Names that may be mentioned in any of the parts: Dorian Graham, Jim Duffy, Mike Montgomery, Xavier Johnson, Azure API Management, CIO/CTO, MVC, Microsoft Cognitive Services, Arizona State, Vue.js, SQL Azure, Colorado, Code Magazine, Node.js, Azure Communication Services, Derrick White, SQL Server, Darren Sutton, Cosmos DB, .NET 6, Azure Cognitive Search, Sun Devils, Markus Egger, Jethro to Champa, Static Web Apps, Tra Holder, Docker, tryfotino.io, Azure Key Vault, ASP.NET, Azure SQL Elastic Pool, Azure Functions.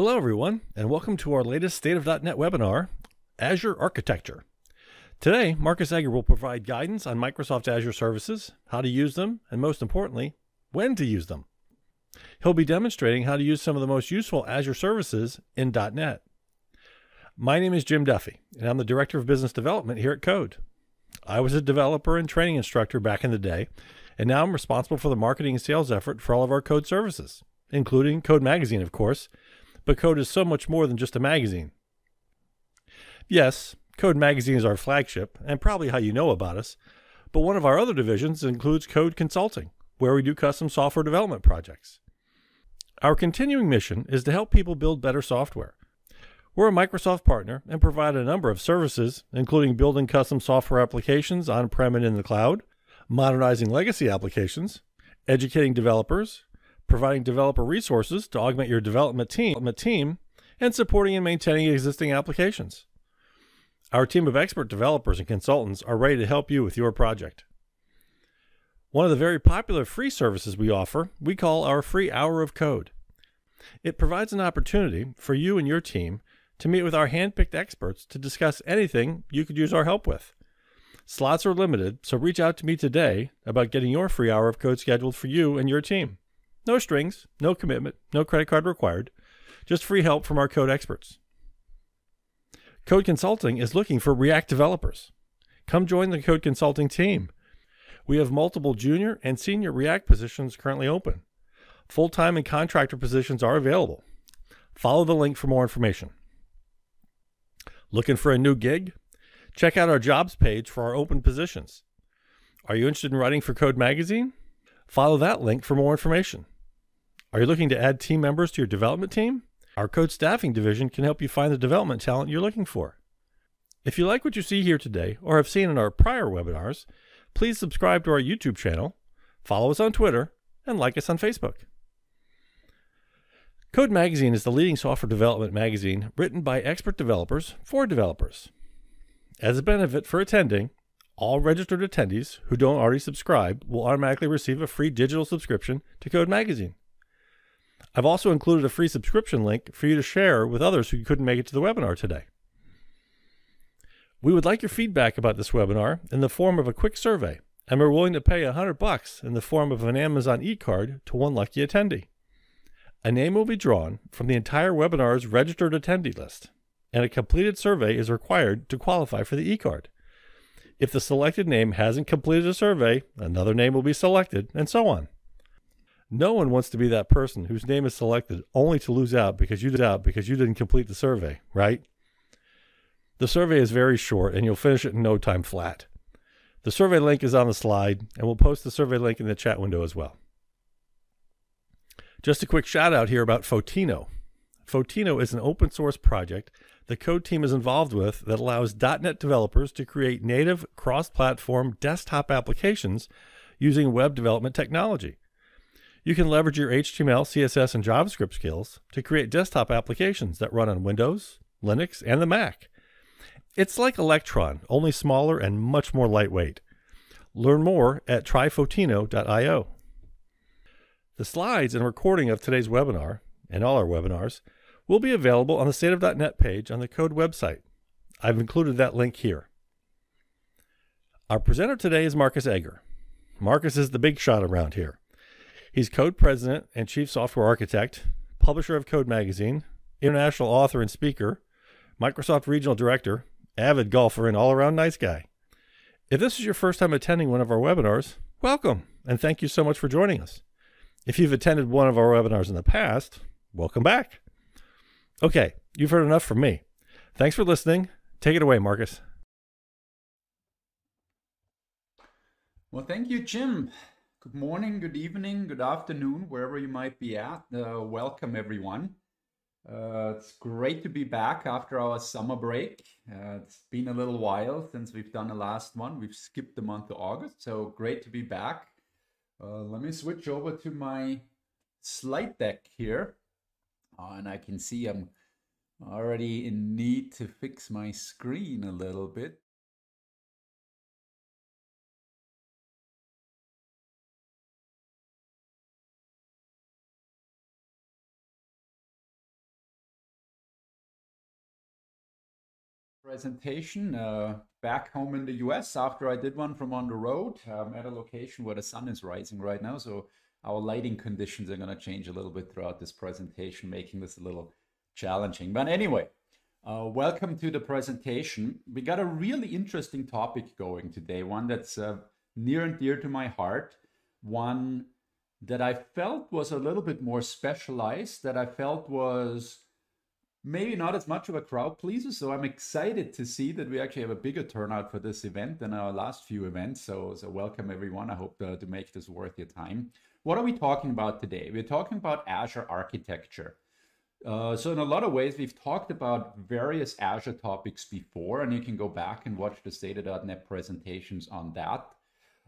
Hello everyone, and welcome to our latest State of .NET webinar, Azure Architecture. Today, Markus Egger will provide guidance on Microsoft Azure services, how to use them, and most importantly, when to use them. He'll be demonstrating how to use some of the most useful Azure services in .NET. My name is Jim Duffy, and I'm the Director of Business Development here at CODE. I was a developer and training instructor back in the day, and now I'm responsible for the marketing and sales effort for all of our CODE services, including Code Magazine, of course. But CODE is so much more than just a magazine. Yes, CODE Magazine is our flagship, and probably how you know about us, but one of our other divisions includes Code Consulting, where we do custom software development projects. Our continuing mission is to help people build better software. We're a Microsoft partner and provide a number of services, including building custom software applications on-prem and in the cloud, modernizing legacy applications, educating developers, providing developer resources to augment your development team, and supporting and maintaining existing applications. Our team of expert developers and consultants are ready to help you with your project. One of the very popular free services we offer, we call our free hour of code. It provides an opportunity for you and your team to meet with our hand-picked experts to discuss anything you could use our help with. Slots are limited, so reach out to me today about getting your free hour of code scheduled for you and your team. No strings, no commitment, no credit card required, just free help from our code experts. Code Consulting is looking for React developers. Come join the Code Consulting team. We have multiple junior and senior React positions currently open. Full-time and contractor positions are available. Follow the link for more information. Looking for a new gig? Check out our jobs page for our open positions. Are you interested in writing for Code Magazine? Follow that link for more information. Are you looking to add team members to your development team? Our Code Staffing division can help you find the development talent you're looking for. If you like what you see here today or have seen in our prior webinars, please subscribe to our YouTube channel, follow us on Twitter, and like us on Facebook. Code Magazine is the leading software development magazine written by expert developers for developers. As a benefit for attending, all registered attendees who don't already subscribe will automatically receive a free digital subscription to Code Magazine. I've also included a free subscription link for you to share with others who couldn't make it to the webinar today. We would like your feedback about this webinar in the form of a quick survey, and we're willing to pay $100 in the form of an Amazon e-card to one lucky attendee. A name will be drawn from the entire webinar's registered attendee list, and a completed survey is required to qualify for the e-card. If the selected name hasn't completed a survey, another name will be selected, and so on. No one wants to be that person whose name is selected only to lose out because you didn't complete the survey, right? The survey is very short, and you'll finish it in no time flat. The survey link is on the slide, and we'll post the survey link in the chat window as well. Just a quick shout out here about Fotino. Fotino is an open source project the Code team is involved with that allows .NET developers to create native cross-platform desktop applications using web development technology. You can leverage your HTML, CSS, and JavaScript skills to create desktop applications that run on Windows, Linux, and the Mac. It's like Electron, only smaller and much more lightweight. Learn more at tryfotino.io. The slides and recording of today's webinar, and all our webinars, will be available on the State of .NET page on the CODE website. I've included that link here. Our presenter today is Markus Egger. Markus is the big shot around here. He's CODE President and Chief Software Architect, publisher of Code Magazine, international author and speaker, Microsoft Regional Director, avid golfer, and all-around nice guy. If this is your first time attending one of our webinars, welcome, and thank you so much for joining us. If you've attended one of our webinars in the past, welcome back. Okay, you've heard enough from me. Thanks for listening. Take it away, Markus. Well, thank you, Jim. Good morning, good evening, good afternoon, wherever you might be at. Welcome, everyone. It's great to be back after our summer break. It's been a little while since we've done the last one. We've skipped the month of August, so great to be back. Let me switch over to my slide deck here. And I can see I'm already in need to fix my screen a little bit. presentation back home in the US after I did one from on the road at a location where the sun is rising right now. So our lighting conditions are going to change a little bit throughout this presentation, making this a little challenging. But anyway, welcome to the presentation. We got a really interesting topic going today, one that's near and dear to my heart, one that I felt was a little bit more specialized, that I felt was maybe not as much of a crowd pleaser. So I'm excited to see that we actually have a bigger turnout for this event than our last few events. So welcome everyone. I hope to make this worth your time. What are we talking about today? We're talking about Azure architecture. So in a lot of ways, we've talked about various Azure topics before, and you can go back and watch the State.NET presentations on that.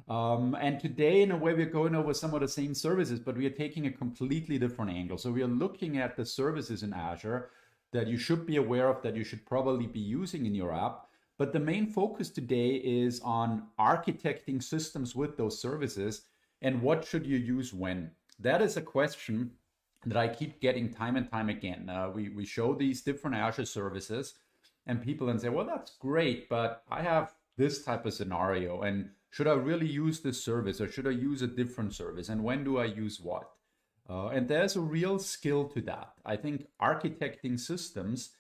And today, in a way, we're going over some of the same services, but we are taking a completely different angle. So we are looking at the services in Azure that you should be aware of, that you should probably be using in your app. But the main focus today is on architecting systems with those services and what should you use when. That is a question that I keep getting time and time again. We show these different Azure services and people then say, well, that's great, but I have this type of scenario, and should I really use this service or should I use a different service, and when do I use what? And there's a real skill to that. I think architecting systems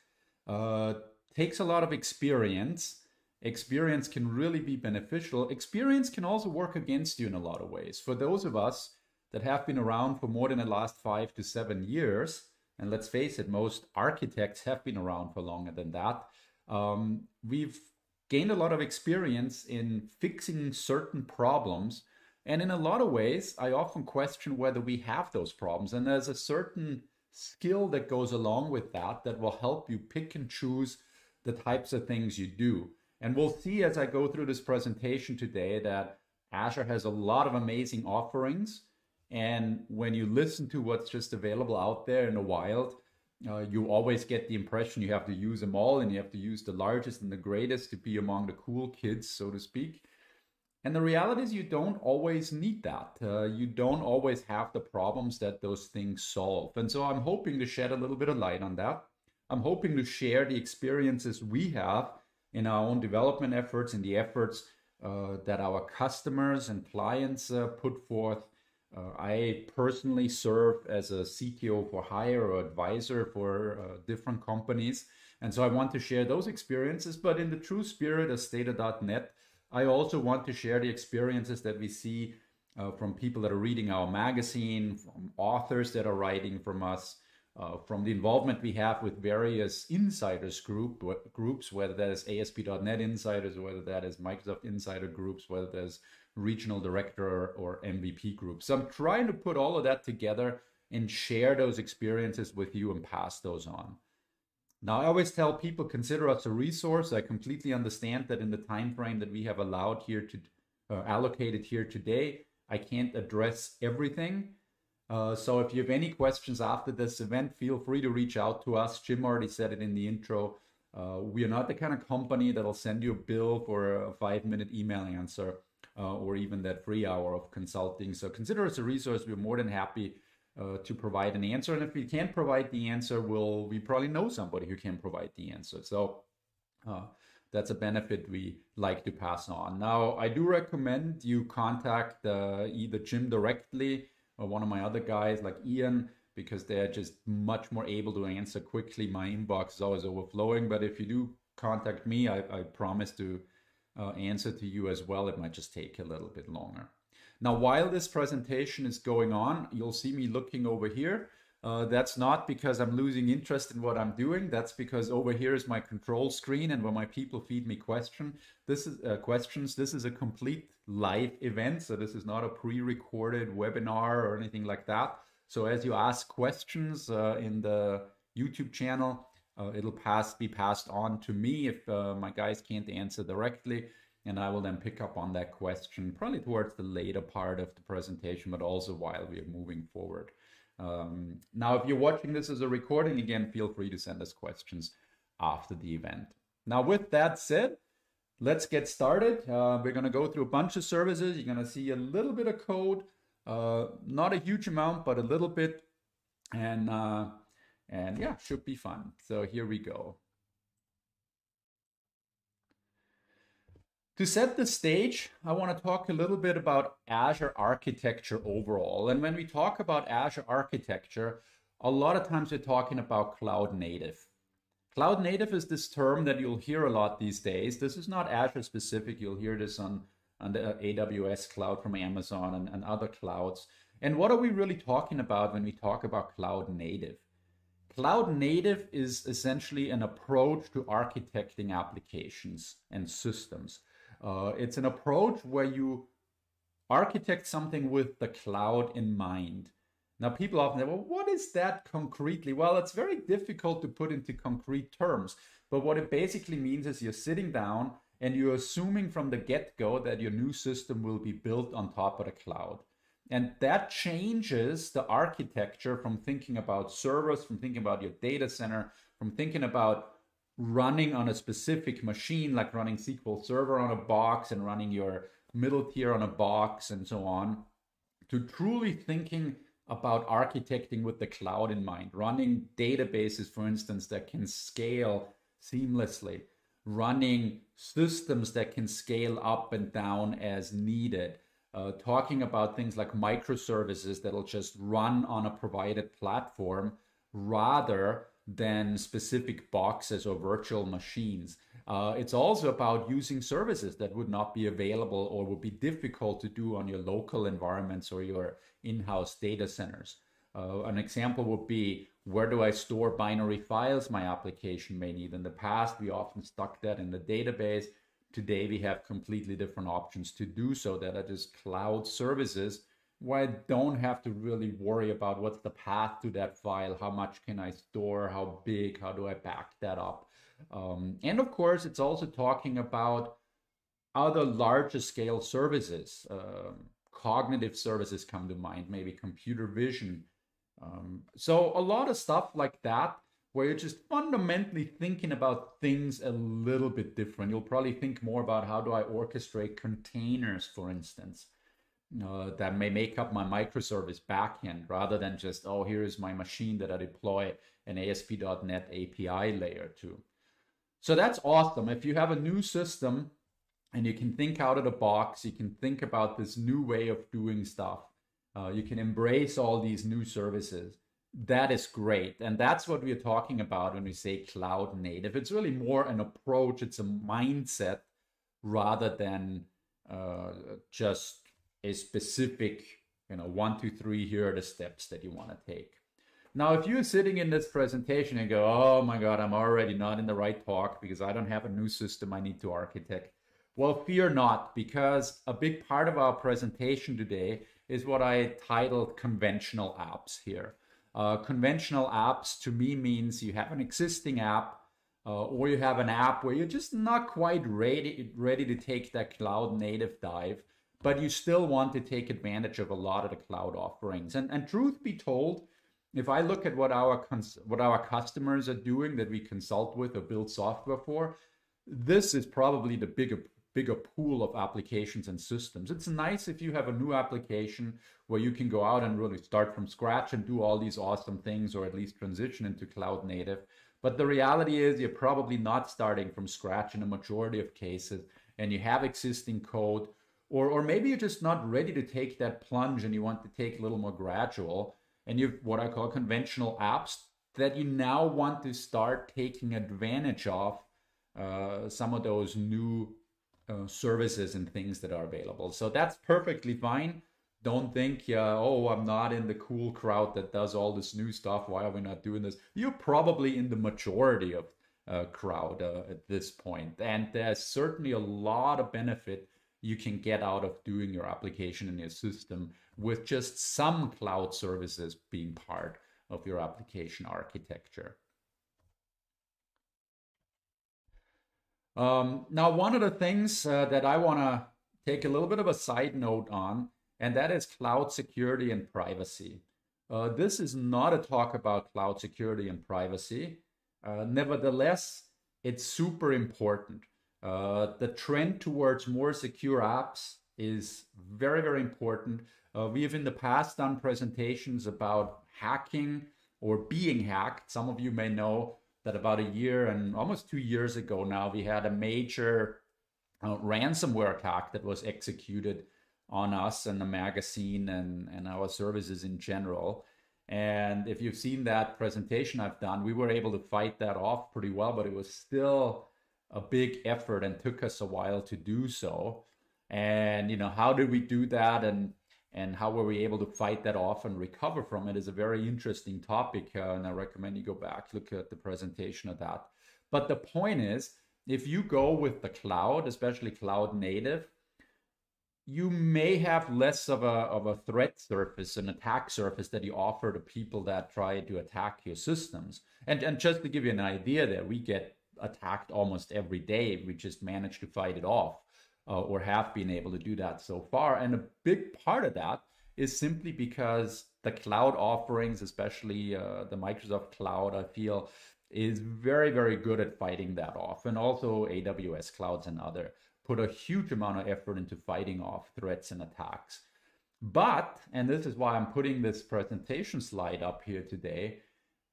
takes a lot of experience. Experience can really be beneficial. Experience can also work against you in a lot of ways. For those of us that have been around for more than the last 5 to 7 years, and let's face it, most architects have been around for longer than that, we've gained a lot of experience in fixing certain problems. And in a lot of ways, I often question whether we have those problems. And there's a certain skill that goes along with that that will help you pick and choose the types of things you do. And we'll see as I go through this presentation today that Azure has a lot of amazing offerings. And when you listen to what's just available out there in the wild, you always get the impression you have to use them all, and you have to use the largest and the greatest to be among the cool kids, so to speak. And the reality is you don't always need that. You don't always have the problems that those things solve. And so I'm hoping to shed a little bit of light on that. I'm hoping to share the experiences we have in our own development efforts, in the efforts that our customers and clients put forth. I personally serve as a CTO for hire or advisor for different companies. And so I want to share those experiences, but in the true spirit of State.NET, I also want to share the experiences that we see from people that are reading our magazine, from authors that are writing from us, from the involvement we have with various insiders groups, whether that is ASP.NET insiders, whether that is Microsoft insider groups, whether that's regional director or MVP groups. So I'm trying to put all of that together and share those experiences with you and pass those on. Now, I always tell people, consider us a resource. I completely understand that in the time frame that we have allowed here to allocated here today, I can't address everything. So if you have any questions after this event, feel free to reach out to us. Jim already said it in the intro. We are not the kind of company that'll send you a bill for a 5-minute email answer or even that free hour of consulting. So consider us a resource. We're more than happy to provide an answer. And if we can't provide the answer, we probably know somebody who can provide the answer. So that's a benefit we like to pass on. Now, I do recommend you contact either Jim directly or one of my other guys like Ian, because they're just much more able to answer quickly. My inbox is always overflowing, but if you do contact me, I promise to answer to you as well. It might just take a little bit longer. Now, while this presentation is going on, you'll see me looking over here. That's not because I'm losing interest in what I'm doing. That's because over here is my control screen and where my people feed me questions. This is a complete live event. So this is not a pre-recorded webinar or anything like that. So as you ask questions in the YouTube channel, it'll be passed on to me if my guys can't answer directly. And I will then pick up on that question probably towards the later part of the presentation, but also while we are moving forward. Now, if you're watching this as a recording, again, feel free to send us questions after the event. Now, with that said, let's get started. We're going to go through a bunch of services. You're going to see a little bit of code, not a huge amount, but a little bit. And yeah, should be fun. So here we go. To set the stage, I want to talk a little bit about Azure architecture overall. And when we talk about Azure architecture, a lot of times we're talking about cloud native. Cloud native is this term that you'll hear a lot these days. This is not Azure specific. You'll hear this on the AWS cloud from Amazon and other clouds. And what are we really talking about when we talk about cloud native? Cloud native is essentially an approach to architecting applications and systems. It's an approach where you architect something with the cloud in mind. Now, people often say, well, what is that concretely? Well, it's very difficult to put into concrete terms. But what it basically means is you're sitting down and you're assuming from the get-go that your new system will be built on top of the cloud. And that changes the architecture from thinking about servers, from thinking about your data center, from thinking about running on a specific machine, like running SQL Server on a box and running your middle tier on a box and so on, to truly thinking about architecting with the cloud in mind, running databases, for instance, that can scale seamlessly, running systems that can scale up and down as needed, talking about things like microservices that'll just run on a provided platform rather than specific boxes or virtual machines. It's also about using services that would not be available or would be difficult to do on your local environments or your in-house data centers. An example would be, where do I store binary files my application may need? In the past, we often stuck that in the database. Today, we have completely different options to do so, that are just cloud services, where I don't have to really worry about what's the path to that file, how much can I store, how big, how do I back that up? And of course, it's also talking about other larger scale services. Cognitive services come to mind, maybe computer vision. So a lot of stuff like that, where you're just fundamentally thinking about things a little bit different. You'll probably think more about how do I orchestrate containers, for instance. That may make up my microservice backend, rather than just, oh, here is my machine that I deploy an ASP.NET API layer to. So that's awesome. If you have a new system and you can think out of the box, you can think about this new way of doing stuff. You can embrace all these new services. That is great. And that's what we are talking about when we say cloud native. It's really more an approach. It's a mindset rather than just a specific, you know, 1, 2, 3, here are the steps that you want to take. Now, if you're sitting in this presentation and go, oh my God, I'm already not in the right talk because I don't have a new system I need to architect. Well, fear not, because a big part of our presentation today is what I titled conventional apps here. Conventional apps to me means you have an existing app or you have an app where you're just not quite ready to take that cloud native dive, but you still want to take advantage of a lot of the cloud offerings. And truth be told, if I look at what our customers are doing that we consult with or build software for, this is probably the bigger pool of applications and systems. It's nice if you have a new application where you can go out and really start from scratch and do all these awesome things, or at least transition into cloud native. But the reality is you're probably not starting from scratch in a majority of cases, and you have existing code, or maybe you're just not ready to take that plunge and you want to take a little more gradual, and you've what I call conventional apps that you now want to start taking advantage of some of those new services and things that are available. So that's perfectly fine. Don't think, oh, I'm not in the cool crowd that does all this new stuff. Why are we not doing this? You're probably in the majority of crowd at this point. And there's certainly a lot of benefit you can get out of doing your application in your system with just some cloud services being part of your application architecture. Now, one of the things that I want to take a little bit of a side note on, and that is cloud security and privacy. This is not a talk about cloud security and privacy. Nevertheless, it's super important. The trend towards more secure apps is very, very important. We have in the past done presentations about hacking or being hacked. Some of you may know that about a year and almost 2 years ago now, we had a major ransomware attack that was executed on us and the magazine and our services in general. And if you've seen that presentation I've done, we were able to fight that off pretty well, but it was still a big effort and took us a while to do so. And, you know, how did we do that and how were we able to fight that off and recover from it is a very interesting topic. And I recommend you go back, look at the presentation of that. But the point is, if you go with the cloud, especially cloud native, you may have less of a threat surface, an attack surface that you offer to people that try to attack your systems. And just to give you an idea there, we get attacked almost every day. We just managed to fight it off or have been able to do that so far. And a big part of that is simply because the cloud offerings, especially the Microsoft Cloud, I feel, is very, very good at fighting that off. And also AWS clouds and other put a huge amount of effort into fighting off threats and attacks. But, and this is why I'm putting this presentation slide up here today,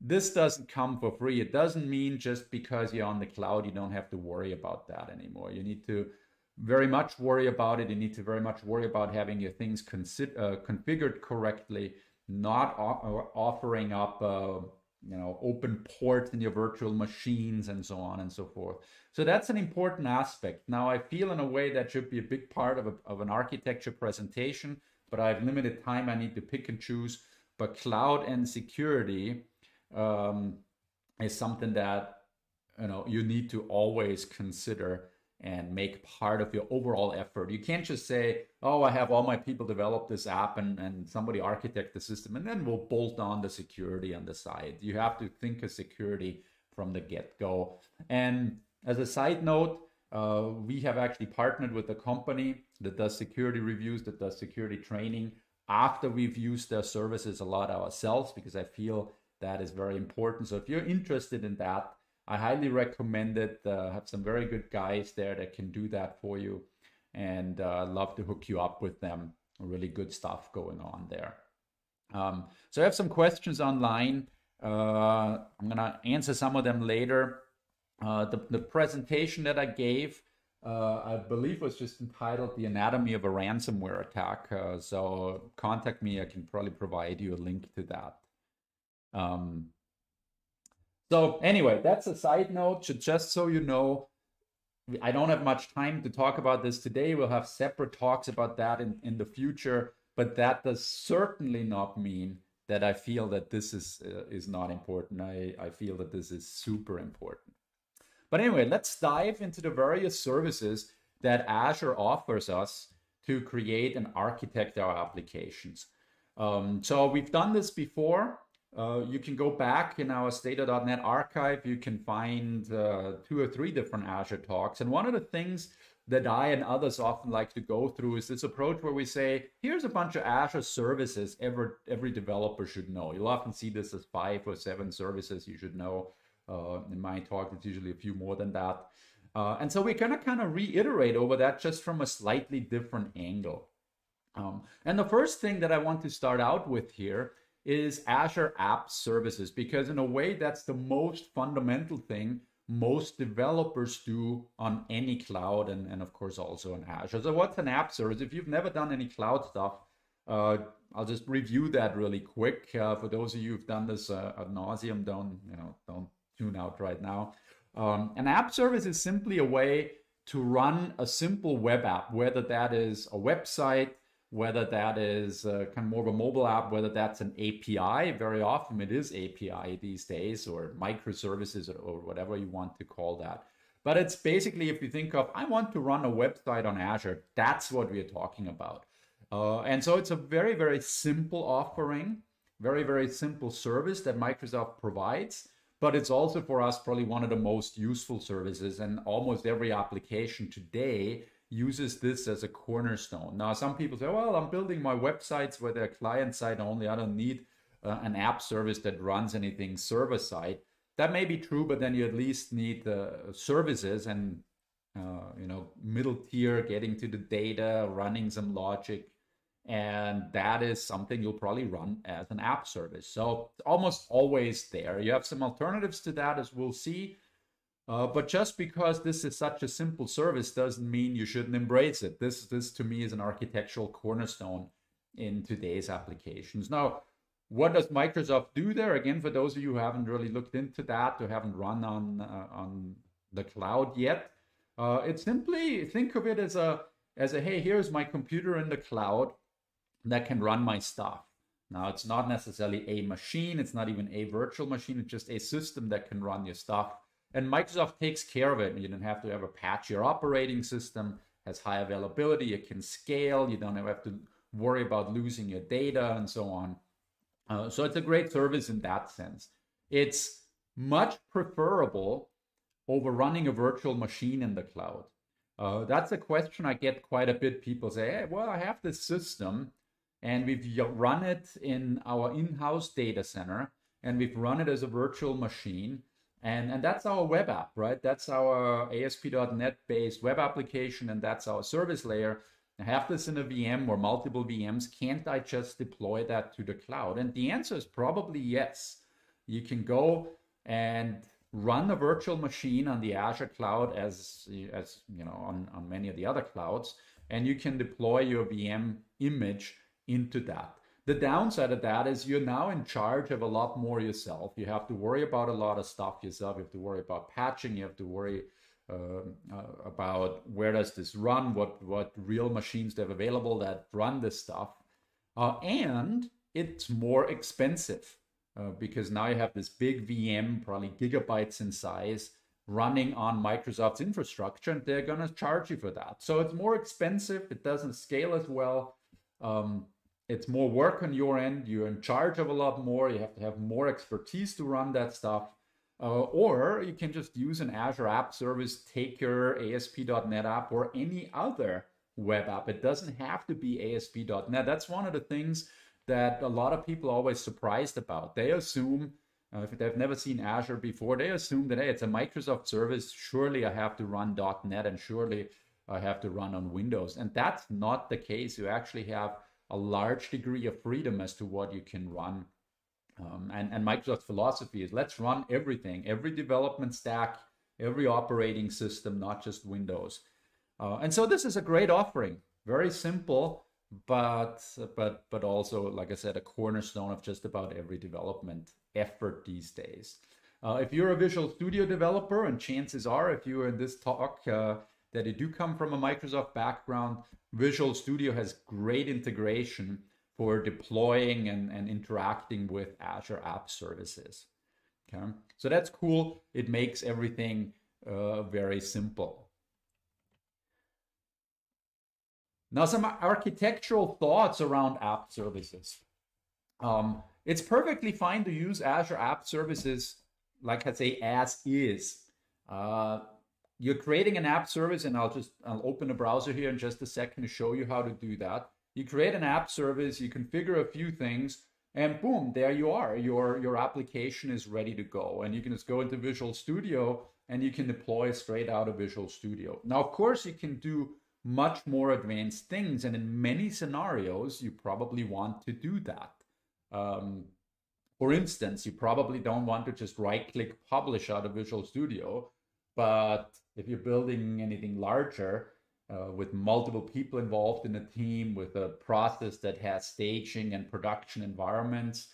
this doesn't come for free. It doesn't mean just because you're on the cloud, you don't have to worry about that anymore. You need to very much worry about it. You need to very much worry about having your things configured correctly, not offering up you know, open ports in your virtual machines and so on and so forth. So that's an important aspect. Now, I feel in a way that should be a big part of an architecture presentation, but I have limited time. I need to pick and choose. But cloud and security is something that, you know, you need to always consider and make part of your overall effort. You can't just say, oh, I have all my people develop this app and somebody architect the system, and then we'll bolt on the security on the side. You have to think of security from the get-go. And as a side note, we have actually partnered with a company that does security reviews, that does security training, after we've used their services a lot ourselves, because I feel that is very important. So if you're interested in that, I highly recommend it. Have some very good guys there that can do that for you, and love to hook you up with them. Really good stuff going on there. So I have some questions online. I'm gonna answer some of them later. The presentation that I gave, I believe was just entitled The Anatomy of a Ransomware Attack. So contact me, I can probably provide you a link to that. So anyway, that's a side note, just so you know. I don't have much time to talk about this today. We'll have separate talks about that in the future, but that does certainly not mean that I feel that this is not important. I feel that this is super important. But anyway, let's dive into the various services that Azure offers us to create and architect our applications. So we've done this before. You can go back in our Stata.NET archive. You can find 2 or 3 different Azure talks. And one of the things that I and others often like to go through is this approach where we say, here's a bunch of Azure services every developer should know. You'll often see this as 5 or 7 services you should know. In my talk, it's usually a few more than that. And so we're going to kind of reiterate over that just from a slightly different angle. And the first thing that I want to start out with here is Azure App Services, because in a way that's the most fundamental thing most developers do on any cloud and of course also on Azure. So what's an app service? If you've never done any cloud stuff, I'll just review that really quick. For those of you who've done this ad nauseum, don't tune out right now. An app service is simply a way to run a simple web app, whether that is a website, whether that is kind of more of a mobile app, whether that's an API. Very often it is API these days, or microservices, or whatever you want to call that. But it's basically, if you think of, I want to run a website on Azure, that's what we're talking about. And so it's a very, very simple offering, very, very simple service that Microsoft provides. But it's also for us probably one of the most useful services, and almost every application today uses this as a cornerstone. Now, some people say, well, I'm building my websites where they're client-side only. I don't need an app service that runs anything server-side. That may be true, but then you at least need services and, you know, middle tier, getting to the data, running some logic. And that is something you'll probably run as an app service. So it's almost always there. You have some alternatives to that, as we'll see. But just because this is such a simple service doesn't mean you shouldn't embrace it. This to me is an architectural cornerstone in today's applications. Now, what does Microsoft do there? Again, for those of you who haven't really looked into that, who haven't run on the cloud yet, it's simply, think of it as a hey, here's my computer in the cloud that can run my stuff. Now, it's not necessarily a machine. It's not even a virtual machine. It's just a system that can run your stuff. And Microsoft takes care of it. You don't have to ever patch your operating system. It has high availability. It can scale. You don't ever have to worry about losing your data and so on. So it's a great service in that sense. It's much preferable over running a virtual machine in the cloud. That's a question I get quite a bit. People say, hey, well, I have this system and we've run it in our in-house data center and we've run it as a virtual machine. And that's our web app, right? That's our ASP.NET based web application, and that's our service layer. I have this in a VM or multiple VMs. Can't I just deploy that to the cloud? And the answer is probably yes. You can go and run a virtual machine on the Azure cloud as you know, on many of the other clouds, and you can deploy your VM image into that. The downside of that is you're now in charge of a lot more yourself. You have to worry about a lot of stuff yourself. You have to worry about patching. You have to worry about where does this run, what real machines they have available that run this stuff. And it's more expensive because now you have this big VM, probably gigabytes in size, running on Microsoft's infrastructure, and they're going to charge you for that. So it's more expensive. It doesn't scale as well. It's more work on your end. You're in charge of a lot more. You have to have more expertise to run that stuff. Or you can just use an Azure App Service, take your ASP.NET app or any other web app. It doesn't have to be ASP.NET. That's one of the things that a lot of people are always surprised about. They assume, if they've never seen Azure before, they assume that, hey, it's a Microsoft service. Surely I have to run .NET and surely I have to run on Windows. And that's not the case. You actually have a large degree of freedom as to what you can run. And Microsoft's philosophy is let's run everything, every development stack, every operating system, not just Windows. And so this is a great offering, very simple, but also, like I said, a cornerstone of just about every development effort these days. If you're a Visual Studio developer, and chances are, if you are in this talk, that you do come from a Microsoft background, Visual Studio has great integration for deploying and interacting with Azure App Services. Okay, so that's cool. It makes everything very simple. Now, some architectural thoughts around app services. It's perfectly fine to use Azure App Services, like I say, as is. You're creating an app service, and I'll open a browser here in just a second to show you how to do that. You create an app service, you configure a few things, and boom, there you are. Your application is ready to go. And you can just go into Visual Studio and you can deploy straight out of Visual Studio. Now, of course, you can do much more advanced things. And in many scenarios, you probably want to do that. For instance, you probably don't want to just right-click publish out of Visual Studio. But if you're building anything larger with multiple people involved in a team, with a process that has staging and production environments,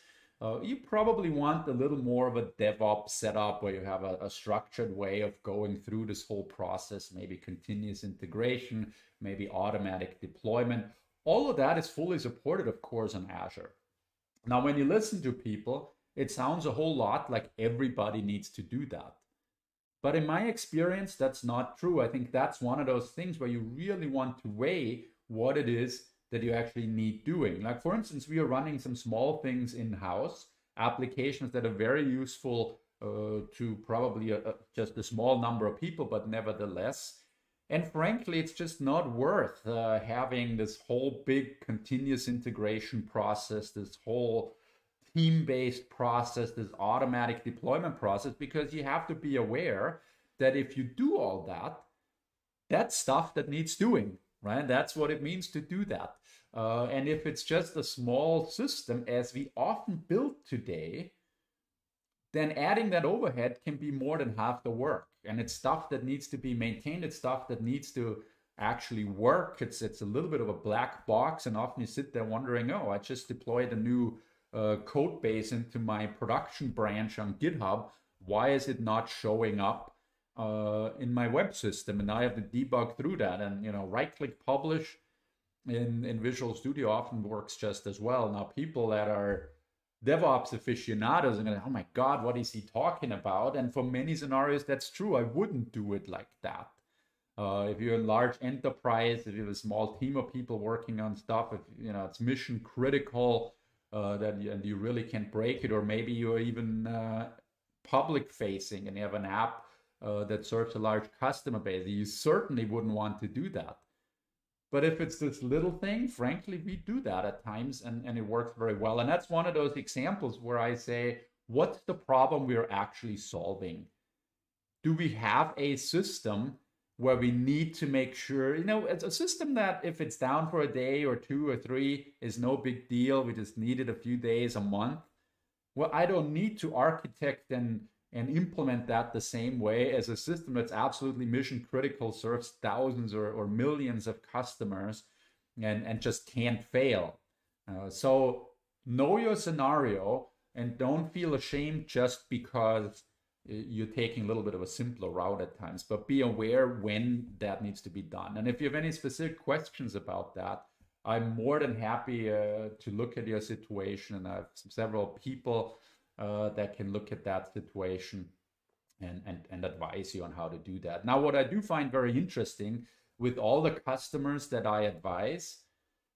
you probably want a little more of a DevOps setup where you have a structured way of going through this whole process, maybe continuous integration, maybe automatic deployment. All of that is fully supported, of course, on Azure. Now, when you listen to people, it sounds a whole lot like everybody needs to do that. But in my experience, that's not true. I think that's one of those things where you really want to weigh what it is that you actually need doing. Like, for instance, we are running some small things in-house, applications that are very useful to probably just a small number of people, but nevertheless. And frankly, it's just not worth having this whole big continuous integration process, this whole team-based process, this automatic deployment process, because you have to be aware that if you do all that, that's stuff that needs doing, right? That's what it means to do that. And if it's just a small system, as we often build today, then adding that overhead can be more than half the work. and it's stuff that needs to be maintained. It's stuff that needs to actually work. It's a little bit of a black box, and often you sit there wondering, oh, I just deployed a new code base into my production branch on GitHub. Why is it not showing up in my web system? And I have to debug through that, and, you know, right-click publish in Visual Studio often works just as well. Now, people that are DevOps aficionados are going to, oh my God, what is he talking about? And for many scenarios, that's true. I wouldn't do it like that. If you're a large enterprise, if you have a small team of people working on stuff, if you know it's mission critical, and you really can't break it, or maybe you're even public facing and you have an app that serves a large customer base, you certainly wouldn't want to do that. But if it's this little thing, frankly, we do that at times, and it works very well. And that's one of those examples where I say, what's the problem we're actually solving? Do we have a system where we need to make sure, you know, it's a system that if it's down for a day or two or three is no big deal. We just need it a few days, a month. Well, I don't need to architect and implement that the same way as a system that's absolutely mission critical, serves thousands or millions of customers and just can't fail. So know your scenario and don't feel ashamed just because you're taking a little bit of a simpler route at times, but be aware when that needs to be done. And if you have any specific questions about that, I'm more than happy to look at your situation. And I have several people that can look at that situation and advise you on how to do that. Now, what I do find very interesting with all the customers that I advise,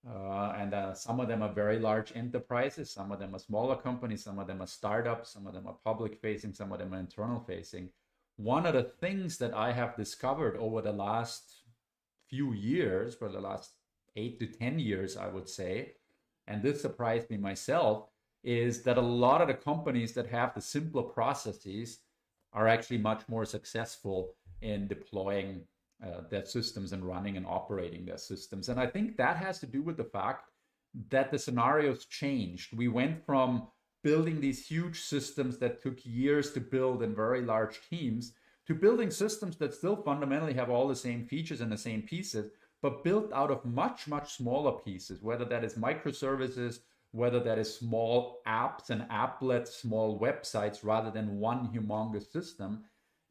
and some of them are very large enterprises, some of them are smaller companies, some of them are startups, some of them are public facing, some of them are internal facing. One of the things that I have discovered over the last few years, for the last 8 to 10 years, I would say, and this surprised me myself, is that a lot of the companies that have the simpler processes are actually much more successful in deploying their systems and running and operating their systems. And I think that has to do with the fact that the scenarios changed. We went from building these huge systems that took years to build and very large teams to building systems that still fundamentally have all the same features and the same pieces, but built out of much, much smaller pieces, whether that is microservices, whether that is small apps and applets, small websites, rather than one humongous system.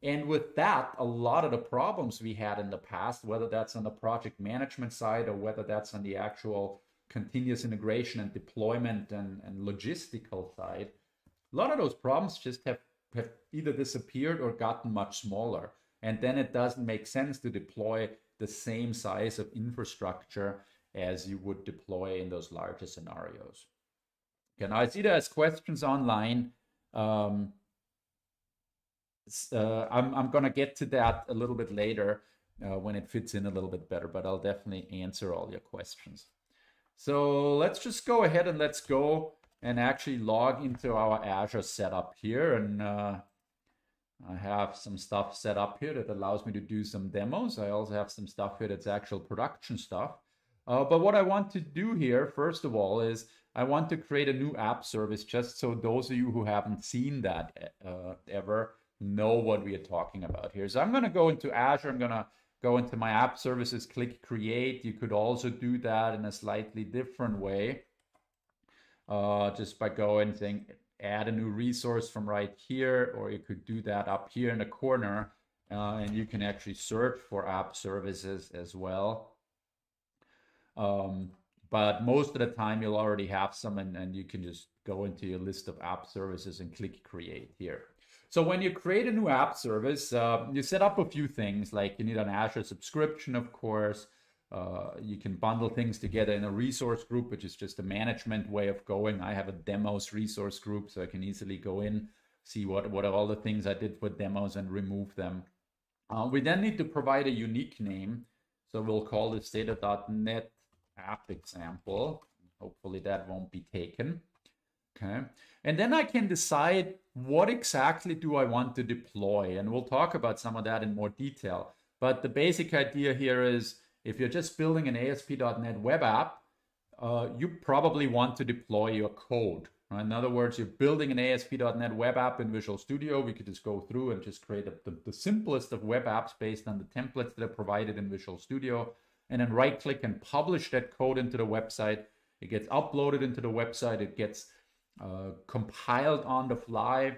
And with that, a lot of the problems we had in the past, whether that's on the project management side or whether that's on the actual continuous integration and deployment and logistical side, a lot of those problems just have either disappeared or gotten much smaller. And then it doesn't make sense to deploy the same size of infrastructure as you would deploy in those larger scenarios. Okay, now I see there's questions online. I'm going to get to that a little bit later when it fits in a little bit better, but I'll definitely answer all your questions. So let's just go ahead and let's go and actually log into our Azure setup here. And I have some stuff set up here that allows me to do some demos. I also have some stuff here that's actual production stuff. But what I want to do here, first of all, is I want to create a new app service, just so those of you who haven't seen that ever know what we are talking about here. So I'm going to go into Azure. I'm going to go into my app services, click create. You could also do that in a slightly different way, just by going and saying add a new resource from right here, or you could do that up here in the corner, and you can actually search for app services as well. But most of the time you'll already have some, and you can just go into your list of app services and click create here. So when you create a new app service, you set up a few things, like you need an Azure subscription, of course. You can bundle things together in a resource group, which is just a management way of going. I have a demos resource group, so I can easily go in, see what are all the things I did for demos and remove them. We then need to provide a unique name. So we'll call this data.net app example. Hopefully that won't be taken. Okay. And then I can decide what exactly do I want to deploy. And we'll talk about some of that in more detail. But the basic idea here is if you're just building an ASP.NET web app, you probably want to deploy your code. Right? In other words, you're building an ASP.NET web app in Visual Studio. We could just go through and just create the simplest of web apps based on the templates that are provided in Visual Studio, and then right-click and publish that code into the website. It gets uploaded into the website. It gets compiled on the fly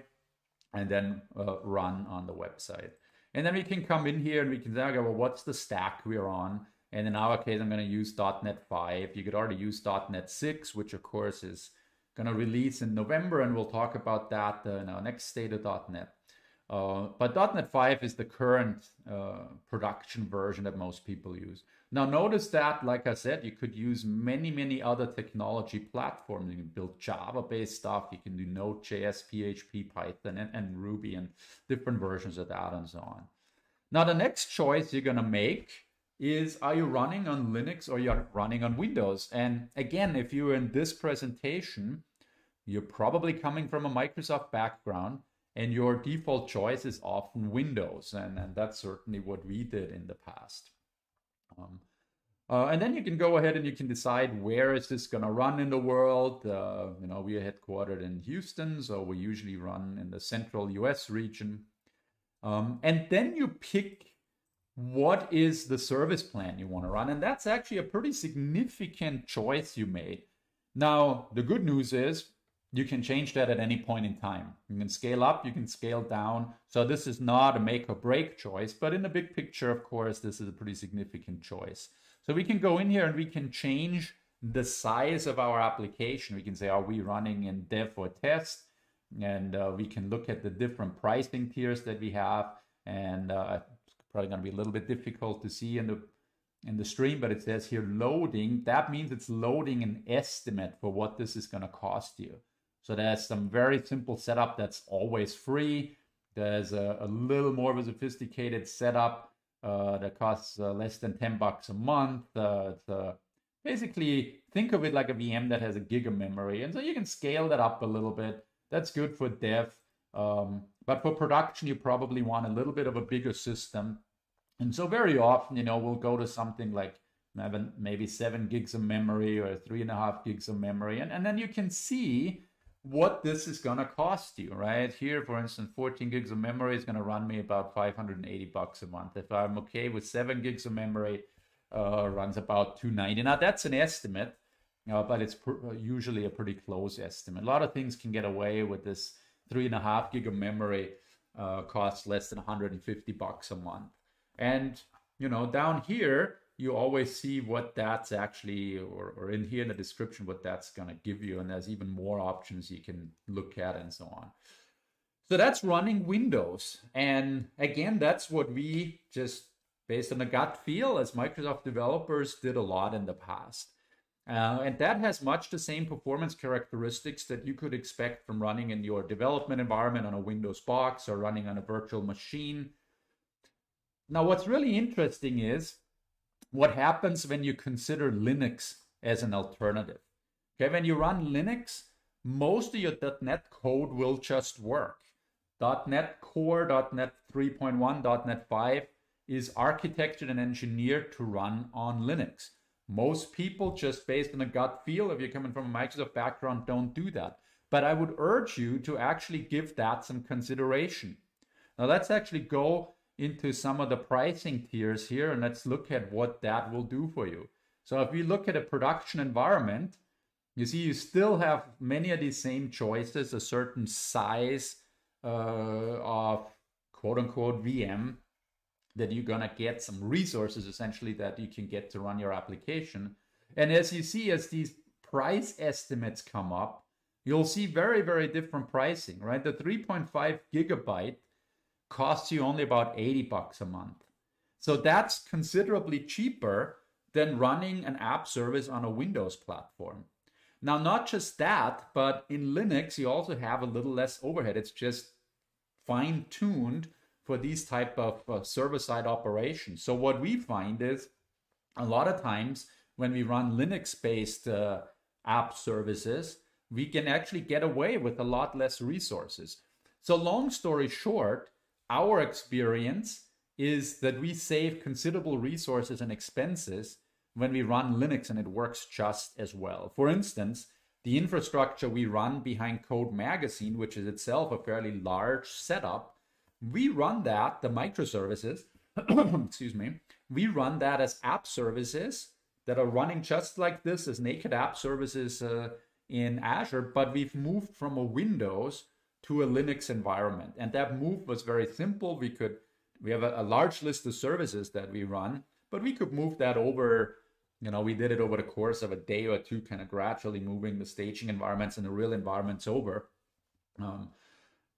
and then run on the website. And then we can come in here and we can say, okay, well, what's the stack we're on? And in our case, I'm going to use .NET 5. You could already use .NET 6, which of course is going to release in November, and we'll talk about that in our next state of .NET. But .NET 5 is the current production version that most people use. Now, notice that, like I said, you could use many, many other technology platforms. You can build Java-based stuff. You can do Node.js, PHP, Python, and Ruby, and different versions of that, and so on. Now, the next choice you're going to make is, are you running on Linux or you're running on Windows? And again, if you're in this presentation, you're probably coming from a Microsoft background, and your default choice is often Windows. And that's certainly what we did in the past. And then you can go ahead and you can decide, where is this going to run in the world? You know, we are headquartered in Houston, so we usually run in the central US region. And then you pick what is the service plan you want to run. And that's actually a pretty significant choice you made. Now, the good news is you can change that at any point in time. You can scale up, you can scale down. So this is not a make or break choice, but in the big picture, of course, this is a pretty significant choice. So we can go in here and we can change the size of our application. We can say, are we running in dev or test? And we can look at the different pricing tiers that we have. And probably going to be a little bit difficult to see in the stream, but it says here loading. That means it's loading an estimate for what this is going to cost you. So there's some very simple setup that's always free. There's a little more of a sophisticated setup that costs less than $10 a month. Basically, think of it like a VM that has a gig of memory. And so you can scale that up a little bit. That's good for dev. But for production, you probably want a little bit of a bigger system. And so very often, you know, we'll go to something like maybe 7 gigs of memory or 3.5 gigs of memory. And then you can see what this is going to cost you, right? Here, for instance, 14 gigs of memory is going to run me about $580 a month. If I'm okay with 7 gigs of memory, runs about $290. Now, that's an estimate, but it's usually a pretty close estimate. A lot of things can get away with this. 3.5 gig of memory costs less than $150 a month. And, you know, down here, you always see what that's actually, or in here in the description, what that's going to give you. And there's even more options you can look at and so on. So that's running Windows. And again, that's what we just, based on the gut feel as Microsoft developers, did a lot in the past. And that has much the same performance characteristics that you could expect from running in your development environment on a Windows box or running on a virtual machine. Now, what's really interesting is what happens when you consider Linux as an alternative. Okay, when you run Linux, most of your .NET code will just work. .NET Core, .NET 3.1, .NET 5 is architected and engineered to run on Linux. Most people, just based on a gut feel, if you're coming from a Microsoft background, don't do that. But I would urge you to actually give that some consideration. Now, let's actually go into some of the pricing tiers here, and let's look at what that will do for you. So if we look at a production environment, you see you still have many of these same choices, a certain size of quote-unquote VM, that you're going to get some resources, essentially, that you can get to run your application. And as you see, as these price estimates come up, you'll see very, very different pricing, right? The 3.5 gigabyte costs you only about $80 a month. So that's considerably cheaper than running an app service on a Windows platform. Now, not just that, but in Linux, you also have a little less overhead. It's just fine-tuned for these type of server-side operations. So what we find is a lot of times when we run Linux-based app services, we can actually get away with a lot less resources. So long story short, our experience is that we save considerable resources and expenses when we run Linux, and it works just as well. For instance, The infrastructure we run behind Code Magazine, which is itself a fairly large setup, we run that, the microservices, excuse me, we run that as app services that are running just like this as naked app services in Azure, but we've moved from a Windows to a Linux environment. And that move was very simple. We have a large list of services that we run, but we could move that over, we did it over the course of a day or two, kind of gradually moving the staging environments and the real environments over.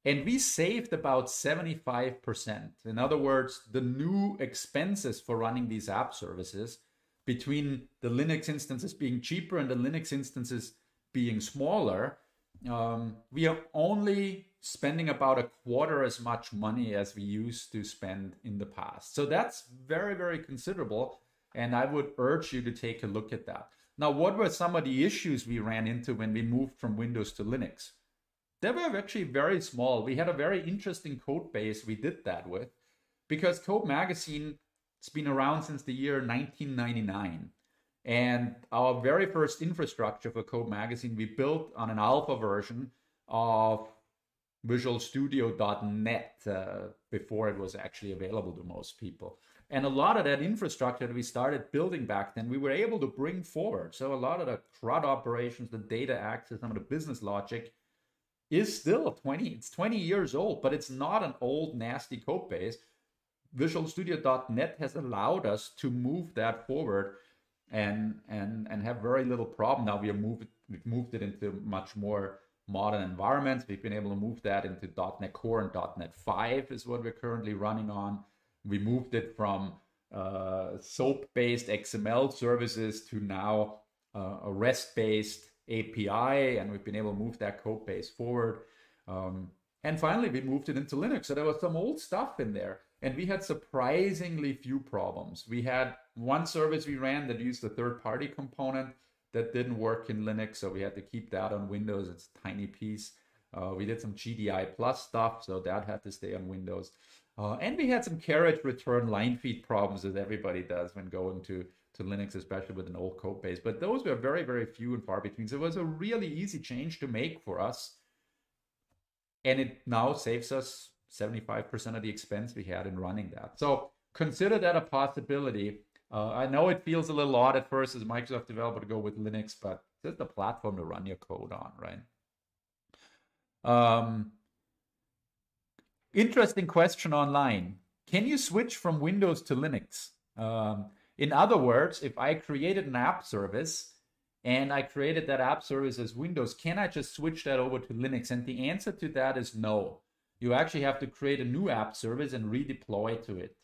And we saved about 75%. In other words, the new expenses for running these app services between the Linux instances being cheaper and the Linux instances being smaller, we are only spending about a quarter as much money as we used to spend in the past. So that's very, very considerable. And I would urge you to take a look at that. Now, what were some of the issues we ran into when we moved from Windows to Linux? They were actually very small. We had a very interesting code base we did that with, because Code Magazine has been around since the year 1999. And our very first infrastructure for Code Magazine, we built on an alpha version of Visual Studio.NET before it was actually available to most people. And a lot of that infrastructure that we started building back then, we were able to bring forward. So a lot of the CRUD operations, the data access, some of the business logic is still 20 years old, but it's not an old, nasty code base. Visual Studio.NET has allowed us to move that forward and have very little problem. Now we've moved it into much more modern environments. We've been able to move that into .NET Core and .NET 5 is what we're currently running on. We moved it from SOAP-based XML services to now a REST-based API, and we've been able to move that code base forward. And finally, we moved it into Linux. So there was some old stuff in there, and we had surprisingly few problems. We had one service we ran that used a third-party component that didn't work in Linux, so we had to keep that on Windows. It's a tiny piece. We did some GDI plus stuff, so that had to stay on Windows. And we had some carriage return line feed problems, as everybody does when going to Linux, especially with an old code base. But those were very, very few and far between. So it was a really easy change to make for us. And it now saves us 75% of the expense we had in running that. So consider that a possibility. I know it feels a little odd at first as a Microsoft developer to go with Linux, but it's the platform to run your code on, right? Interesting question online. Can you switch from Windows to Linux? In other words, if I created an app service and I created that app service as Windows, can I just switch that over to Linux? And the answer to that is no. You actually have to create a new app service and redeploy to it.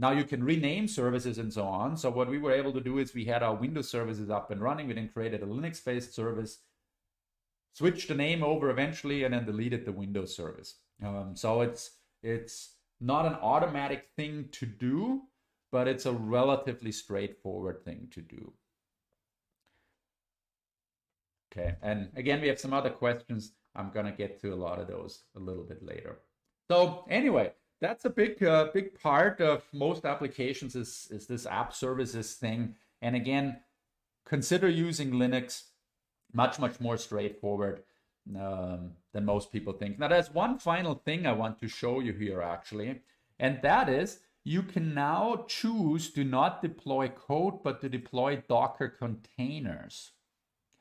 Now you can rename services and so on. So what we were able to do is we had our Windows services up and running. We then created a Linux-based service, switched the name over eventually, and then deleted the Windows service. So it's not an automatic thing to do, but it's a relatively straightforward thing to do. Okay, and again, we have some other questions. I'm gonna get to a lot of those a little bit later. So anyway, that's a big, big part of most applications is this app services thing. And again, consider using Linux, much, much more straightforward than most people think. Now, there's one final thing I want to show you here, actually, and that is you can now choose to not deploy code, but to deploy Docker containers.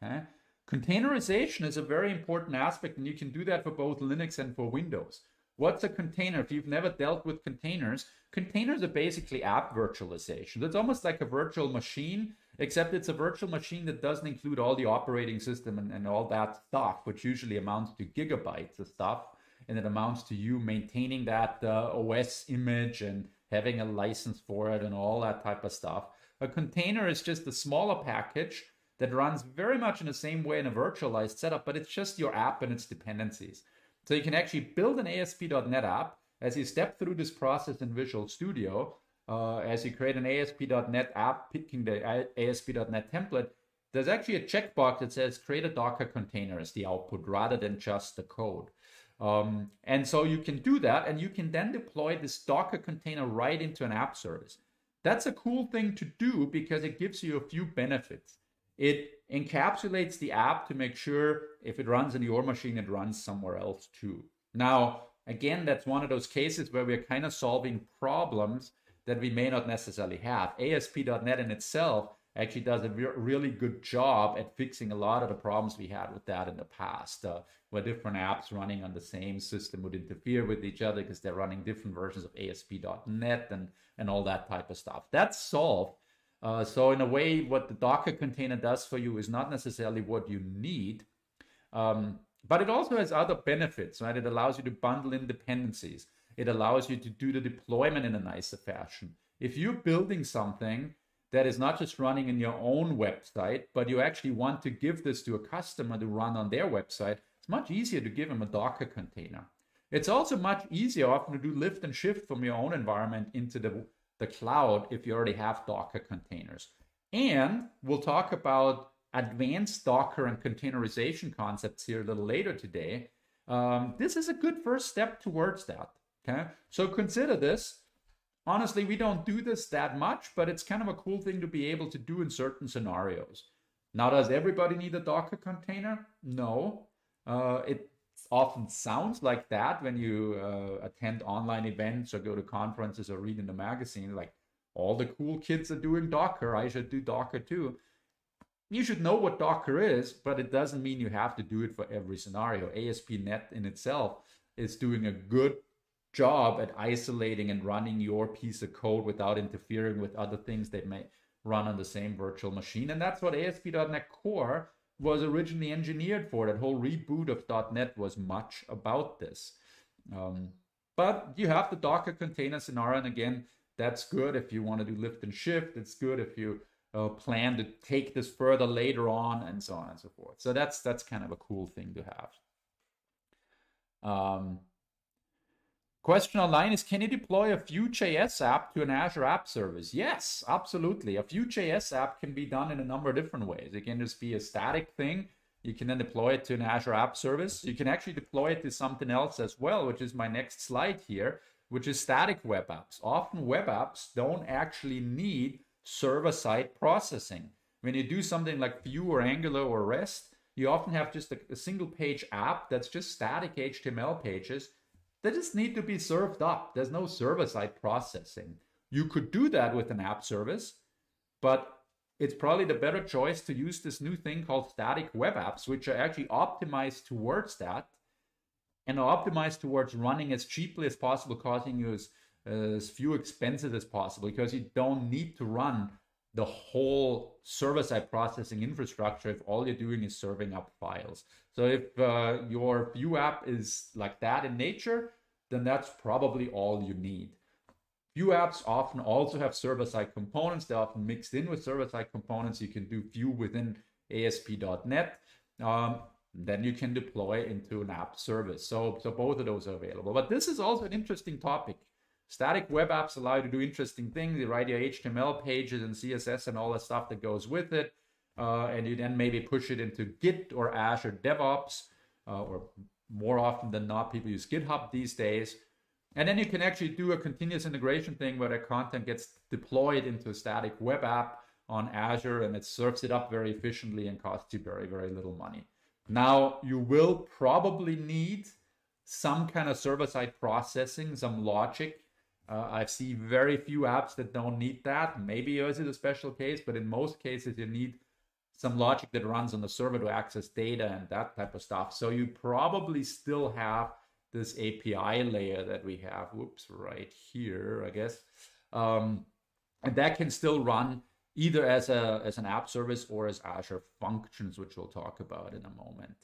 Okay? Containerization is a very important aspect, and you can do that for both Linux and for Windows. What's a container? If you've never dealt with containers, containers are basically app virtualization. It's almost like a virtual machine, except it's a virtual machine that doesn't include all the operating system and all that stuff, which usually amounts to gigabytes of stuff. And it amounts to you maintaining that OS image and having a license for it and all that type of stuff. A container is just a smaller package that runs very much in the same way in a virtualized setup, but it's just your app and its dependencies. So you can actually build an ASP.NET app as you step through this process in Visual Studio. As you create an ASP.NET app, picking the ASP.NET template, there's actually a checkbox that says create a Docker container as the output rather than just the code. And so you can do that, and you can then deploy this Docker container right into an app service. That's a cool thing to do because it gives you a few benefits. It encapsulates the app to make sure if it runs on your machine, it runs somewhere else too. Now, again, that's one of those cases where we're kind of solving problems that we may not necessarily have. ASP.NET in itself actually does a really good job at fixing a lot of the problems we had with that in the past, where different apps running on the same system would interfere with each other because they're running different versions of ASP.NET and all that type of stuff. That's solved. So in a way, what the Docker container does for you is not necessarily what you need, but it also has other benefits, right? It allows you to bundle in dependencies. It allows you to do the deployment in a nicer fashion. If you're building something that is not just running in your own website, but you actually want to give this to a customer to run on their website, it's much easier to give them a Docker container. It's also much easier often to do lift and shift from your own environment into the cloud if you already have Docker containers. And we'll talk about advanced Docker and containerization concepts here a little later today. This is a good first step towards that. Okay, so consider this. Honestly, we don't do this that much, but it's kind of a cool thing to be able to do in certain scenarios. Now, does everybody need a Docker container? No. It often sounds like that when you attend online events or go to conferences or read in the magazine, like all the cool kids are doing Docker, I should do Docker too. You should know what Docker is, but it doesn't mean you have to do it for every scenario. ASP.NET in itself is doing a good job at isolating and running your piece of code without interfering with other things that may run on the same virtual machine. And that's what ASP.NET Core was originally engineered for. That whole reboot of .NET was much about this. But you have the Docker container scenario. And again, that's good if you want to do lift and shift. It's good if you plan to take this further later on and so forth. So that's kind of a cool thing to have. Question online is, can you deploy a Vue.js app to an Azure App Service? Yes, absolutely. A Vue.js app can be done in a number of different ways. It can just be a static thing. You can then deploy it to an Azure App Service. You can actually deploy it to something else as well, which is my next slide here, which is static web apps. Often web apps don't actually need server-side processing. When you do something like Vue or Angular or REST, you often have just a single-page app that's just static HTML pages. They just need to be served up. There's no server-side processing. You could do that with an app service, but it's probably the better choice to use this new thing called static web apps, which are actually optimized towards that and are optimized towards running as cheaply as possible, causing you as few expenses as possible, because you don't need to run the whole server-side processing infrastructure if all you're doing is serving up files. So if your Vue app is like that in nature, then that's probably all you need. Vue apps often also have server-side components. They're often mixed in with server-side components. You can do Vue within ASP.NET. Then you can deploy into an app service. So both of those are available. But this is also an interesting topic. Static web apps allow you to do interesting things. You write your HTML pages and CSS and all the stuff that goes with it. And you then maybe push it into Git or Azure DevOps, or more often than not, people use GitHub these days. And then you can actually do a continuous integration thing where the content gets deployed into a static web app on Azure, and it serves it up very efficiently and costs you very, very little money. Now, you will probably need some kind of server-side processing, some logic. I see very few apps that don't need that. Maybe yours is a special case, but in most cases, you need some logic that runs on the server to access data and that type of stuff. So you probably still have this API layer that we have, whoops, right here, I guess. And that can still run either as an app service or as Azure Functions, which we'll talk about in a moment.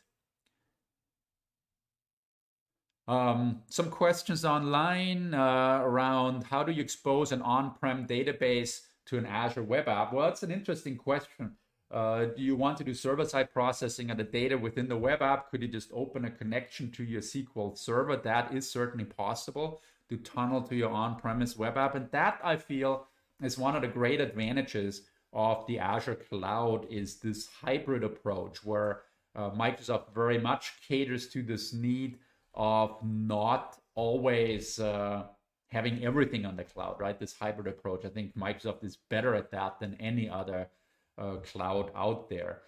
Some questions online around how do you expose an on-prem database to an Azure web app? Well, it's an interesting question. Do you want to do server-side processing of the data within the web app? Could you just open a connection to your SQL Server? That is certainly possible, to tunnel to your on-premise web app. And that, I feel, is one of the great advantages of the Azure cloud, is this hybrid approach where Microsoft very much caters to this need of not always having everything on the cloud, right? This hybrid approach. I think Microsoft is better at that than any other cloud out there.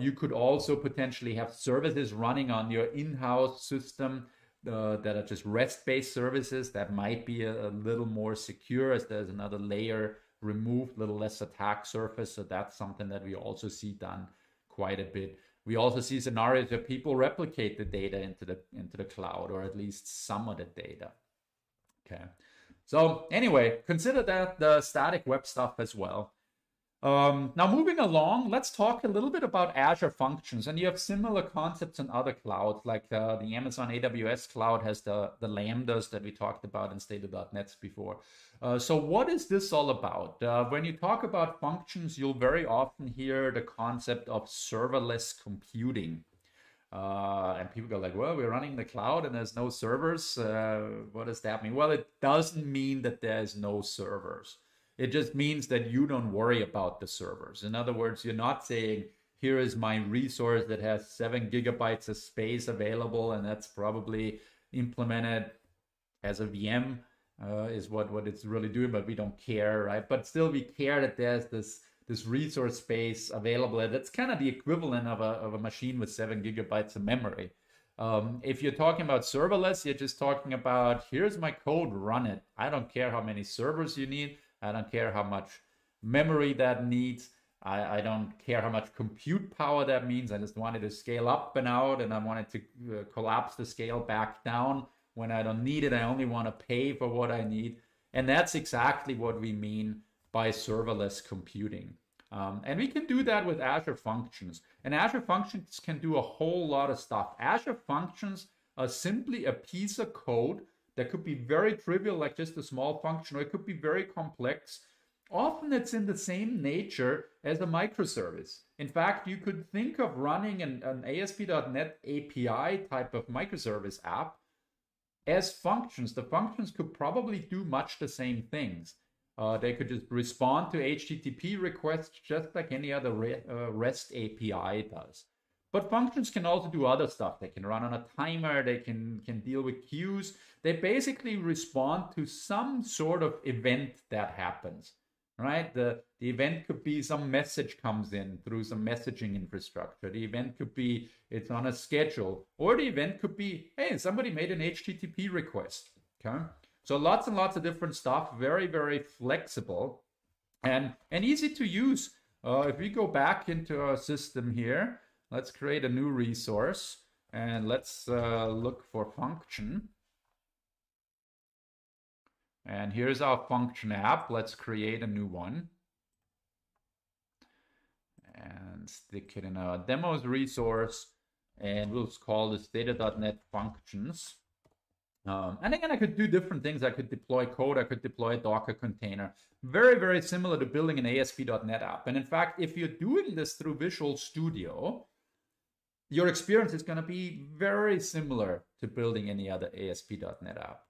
You could also potentially have services running on your in-house system that are just REST-based services. That might be a little more secure, as there's another layer removed, a little less attack surface. So that's something that we also see done quite a bit. We also see scenarios where people replicate the data into the cloud, or at least some of the data. Okay. So anyway, consider that the static web stuff as well. Now moving along, let's talk a little bit about Azure Functions. And you have similar concepts in other clouds, like the Amazon AWS cloud has the Lambdas that we talked about in State of .NETs before. So what is this all about? When you talk about functions, you'll very often hear the concept of serverless computing. And people go like, well, we're running the cloud and there's no servers. What does that mean? Well, it doesn't mean that there's no servers. It just means that you don't worry about the servers. In other words, you're not saying, here is my resource that has 7 GB of space available, and that's probably implemented as a VM, is what it's really doing, but we don't care, right? But still we care that there's this resource space available. That's kind of the equivalent of a machine with 7 GB of memory. If you're talking about serverless, you're just talking about, here's my code, run it. I don't care how many servers you need. I don't care how much memory that needs. I don't care how much compute power that means. I just wanted to scale up and out, and I wanted to collapse the scale back down when I don't need it. I only want to pay for what I need. And that's exactly what we mean by serverless computing. And we can do that with Azure Functions. And Azure Functions can do a whole lot of stuff. Azure Functions are simply a piece of code that could be very trivial, like just a small function, or it could be very complex. Often it's in the same nature as a microservice. In fact, you could think of running an ASP.NET API type of microservice app as functions. The functions could probably do much the same things. They could just respond to HTTP requests just like any other REST API does. But functions can also do other stuff. They can run on a timer, they can deal with queues. They basically respond to some sort of event that happens, right? The event could be some message comes in through some messaging infrastructure. The event could be it's on a schedule, or the event could be, hey, somebody made an HTTP request, okay? So lots and lots of different stuff, very, very flexible and easy to use. If we go back into our system here, let's create a new resource and let's look for function. And here's our function app. Let's create a new one and stick it in our demos resource. And we'll call this data.NET functions. And again, I could do different things. I could deploy code. I could deploy a Docker container. Very, very similar to building an ASP.NET app. And in fact, if you're doing this through Visual Studio, your experience is going to be very similar to building any other ASP.NET app.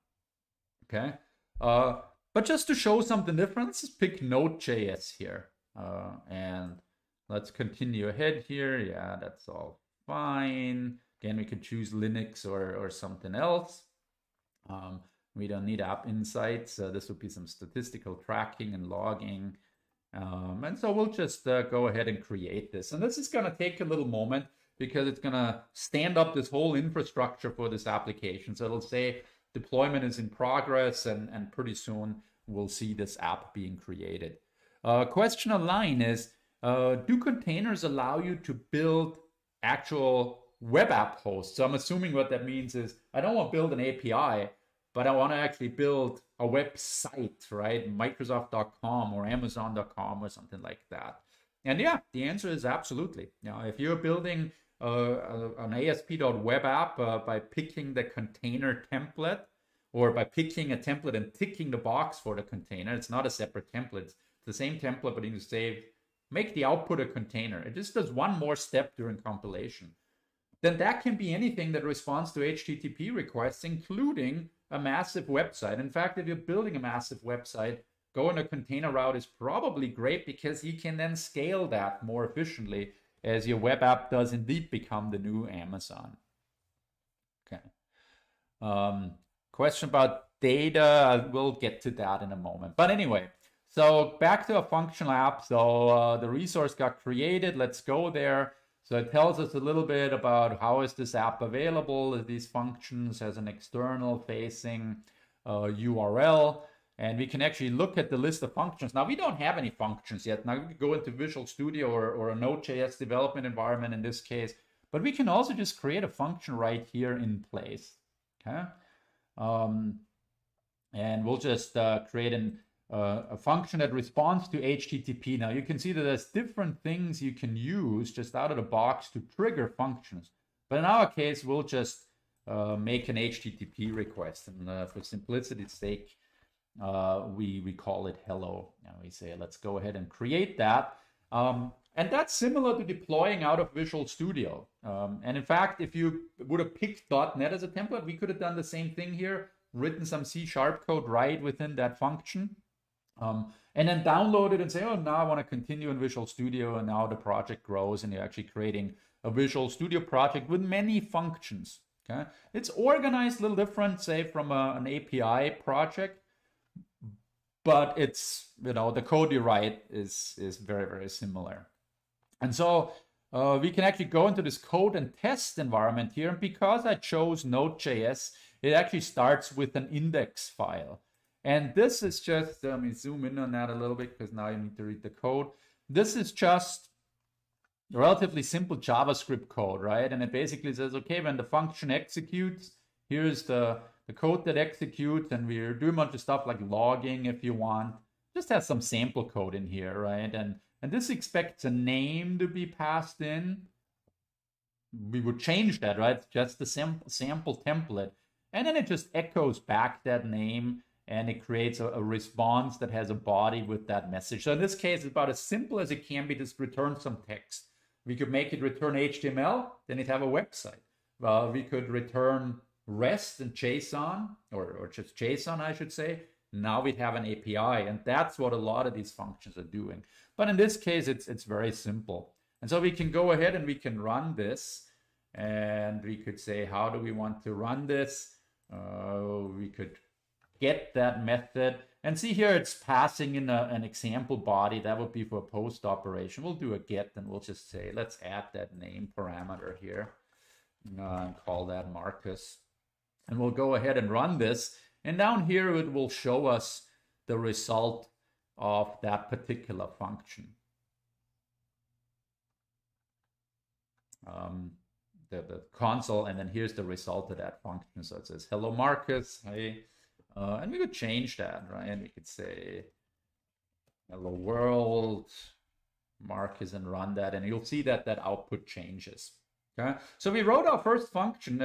Okay. But just to show something different, let's pick Node.js here. And let's continue ahead here. Yeah, that's all fine. Again, we could choose Linux or something else. We don't need app insights. This would be some statistical tracking and logging. And so we'll just go ahead and create this. And this is going to take a little moment because it's going to stand up this whole infrastructure for this application. So it'll say deployment is in progress, and pretty soon we'll see this app being created. Question online is, do containers allow you to build actual web app hosts? So I'm assuming what that means is I don't want to build an API, but I want to actually build a website, right? Microsoft.com or Amazon.com or something like that. And yeah, the answer is absolutely. Now, if you're building an ASP.web app by picking the container template, or by picking a template and ticking the box for the container, it's not a separate template. It's the same template, but you say, make the output a container. It just does one more step during compilation. Then that can be anything that responds to HTTP requests, including a massive website. In fact, if you're building a massive website, going a container route is probably great because you can then scale that more efficiently as your web app does indeed become the new Amazon. Okay. Question about data. We'll get to that in a moment. But anyway, So back to a functional app. So the resource got created. Let's go there. So it tells us a little bit about how is this app available, these functions as an external facing URL. And we can actually look at the list of functions. Now, we don't have any functions yet. Now, we can go into Visual Studio or a Node.js development environment in this case. But we can also just create a function right here in place. Okay. And we'll just create a function that responds to HTTP. Now, you can see that there's different things you can use just out of the box to trigger functions. But in our case, we'll just make an HTTP request. And for simplicity's sake, we call it hello. And we say, let's go ahead and create that. And that's similar to deploying out of Visual Studio. And in fact, if you would have picked .NET as a template, we could have done the same thing here, written some C# code right within that function, and then download it and say, oh, now I want to continue in Visual Studio. And now the project grows and you're actually creating a Visual Studio project with many functions. Okay? It's organized a little different, say, from an API project. But it's, you know, the code you write is very, very similar. And so we can actually go into this code and test environment here. And because I chose Node.js, it actually starts with an index file. And this is just, let me zoom in on that a little bit because now you need to read the code. This is just relatively simple JavaScript code, right? And it basically says, okay, when the function executes, here's the code that executes, and we're doing a bunch of stuff like logging if you want. Just has some sample code in here, right? And this expects a name to be passed in. We would change that, right? Just the sample template. And then it just echoes back that name, and it creates a response that has a body with that message. So in this case, it's about as simple as it can be. Just return some text. We could make it return HTML, then it'd have a website. Well, we could return REST and JSON, or just JSON, I should say. Now we'd have an API, and that's what a lot of these functions are doing. But in this case, it's very simple. And so we can go ahead and we can run this, and we could say, how do we want to run this? We could get that method, and see here it's passing in an example body. That would be for a post operation. We'll do a get, and we'll just say, let's add that name parameter here, and call that Markus. And we'll go ahead and run this. And down here, it will show us the result of that particular function. The console, and then here's the result of that function. So it says, hello, Markus. Hey. And we could change that, right? And we could say, hello, world, Markus, and run that. And you'll see that that output changes. Okay. So we wrote our first function.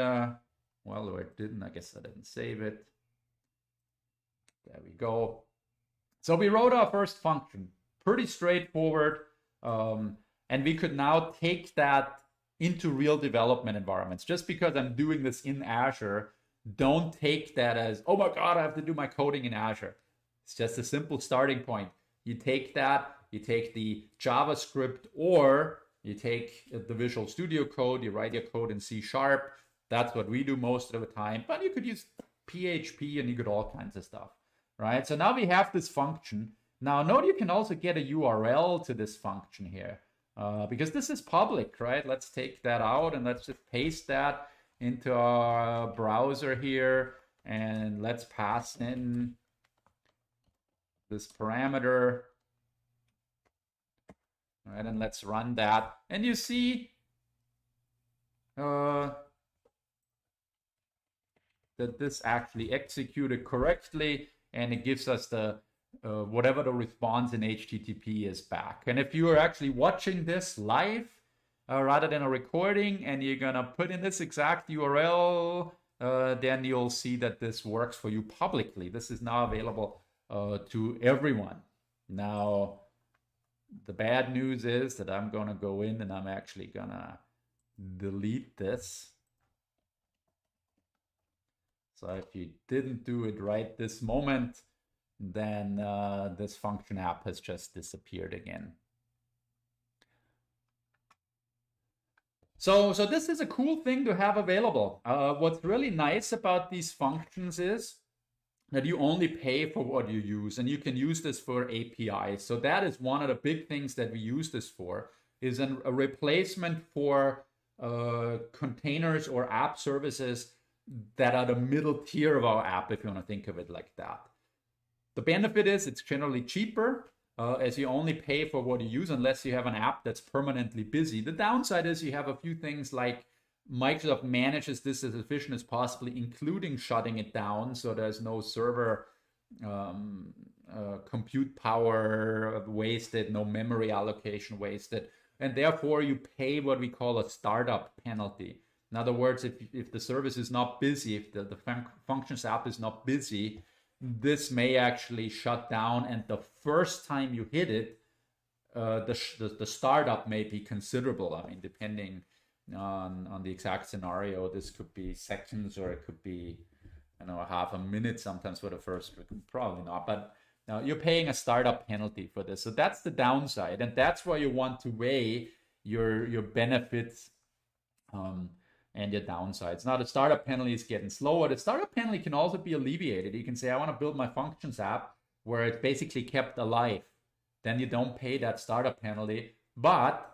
Well, or it didn't. I guess I didn't save it. There we go. So we wrote our first function. Pretty straightforward. And we could now take that into real development environments. Just because I'm doing this in Azure, don't take that as, oh my God, I have to do my coding in Azure. It's just a simple starting point. You take that, you take the JavaScript, or you take the Visual Studio code, you write your code in C#. That's what we do most of the time, but you could use PHP and you could all kinds of stuff, right? So now we have this function. Now, note you can also get a URL to this function here because this is public, right? Let's take that out and let's just paste that into our browser here, and let's pass in this parameter, all right? And let's run that. And you see, that this actually executed correctly, and it gives us the whatever the response in HTTP is back. And if you are actually watching this live rather than a recording, and you're gonna put in this exact URL, then you'll see that this works for you publicly. This is now available to everyone. Now, the bad news is that I'm gonna go in and I'm actually gonna delete this. So if you didn't do it right this moment, then this function app has just disappeared again. So this is a cool thing to have available. What's really nice about these functions is that you only pay for what you use, and you can use this for APIs. So that is one of the big things that we use this for, is a replacement for containers or app services that are the middle tier of our app, if you want to think of it like that. The benefit is it's generally cheaper, as you only pay for what you use, unless you have an app that's permanently busy. The downside is you have a few things like Microsoft manages this as efficient as possible, including shutting it down. So there's no server compute power wasted, no memory allocation wasted. And therefore you pay what we call a startup penalty. In other words, if the service is not busy, if the Functions app is not busy, this may actually shut down. And the first time you hit it, the startup may be considerable. I mean, depending on the exact scenario, this could be seconds, or it could be, you know, half a minute sometimes for the first, probably not, but you're paying a startup penalty for this. So that's the downside, and that's why you want to weigh your benefits and your downsides. Now, the startup penalty is getting slower. The startup penalty can also be alleviated. You can say, I want to build my Functions app where it's basically kept alive. Then you don't pay that startup penalty, but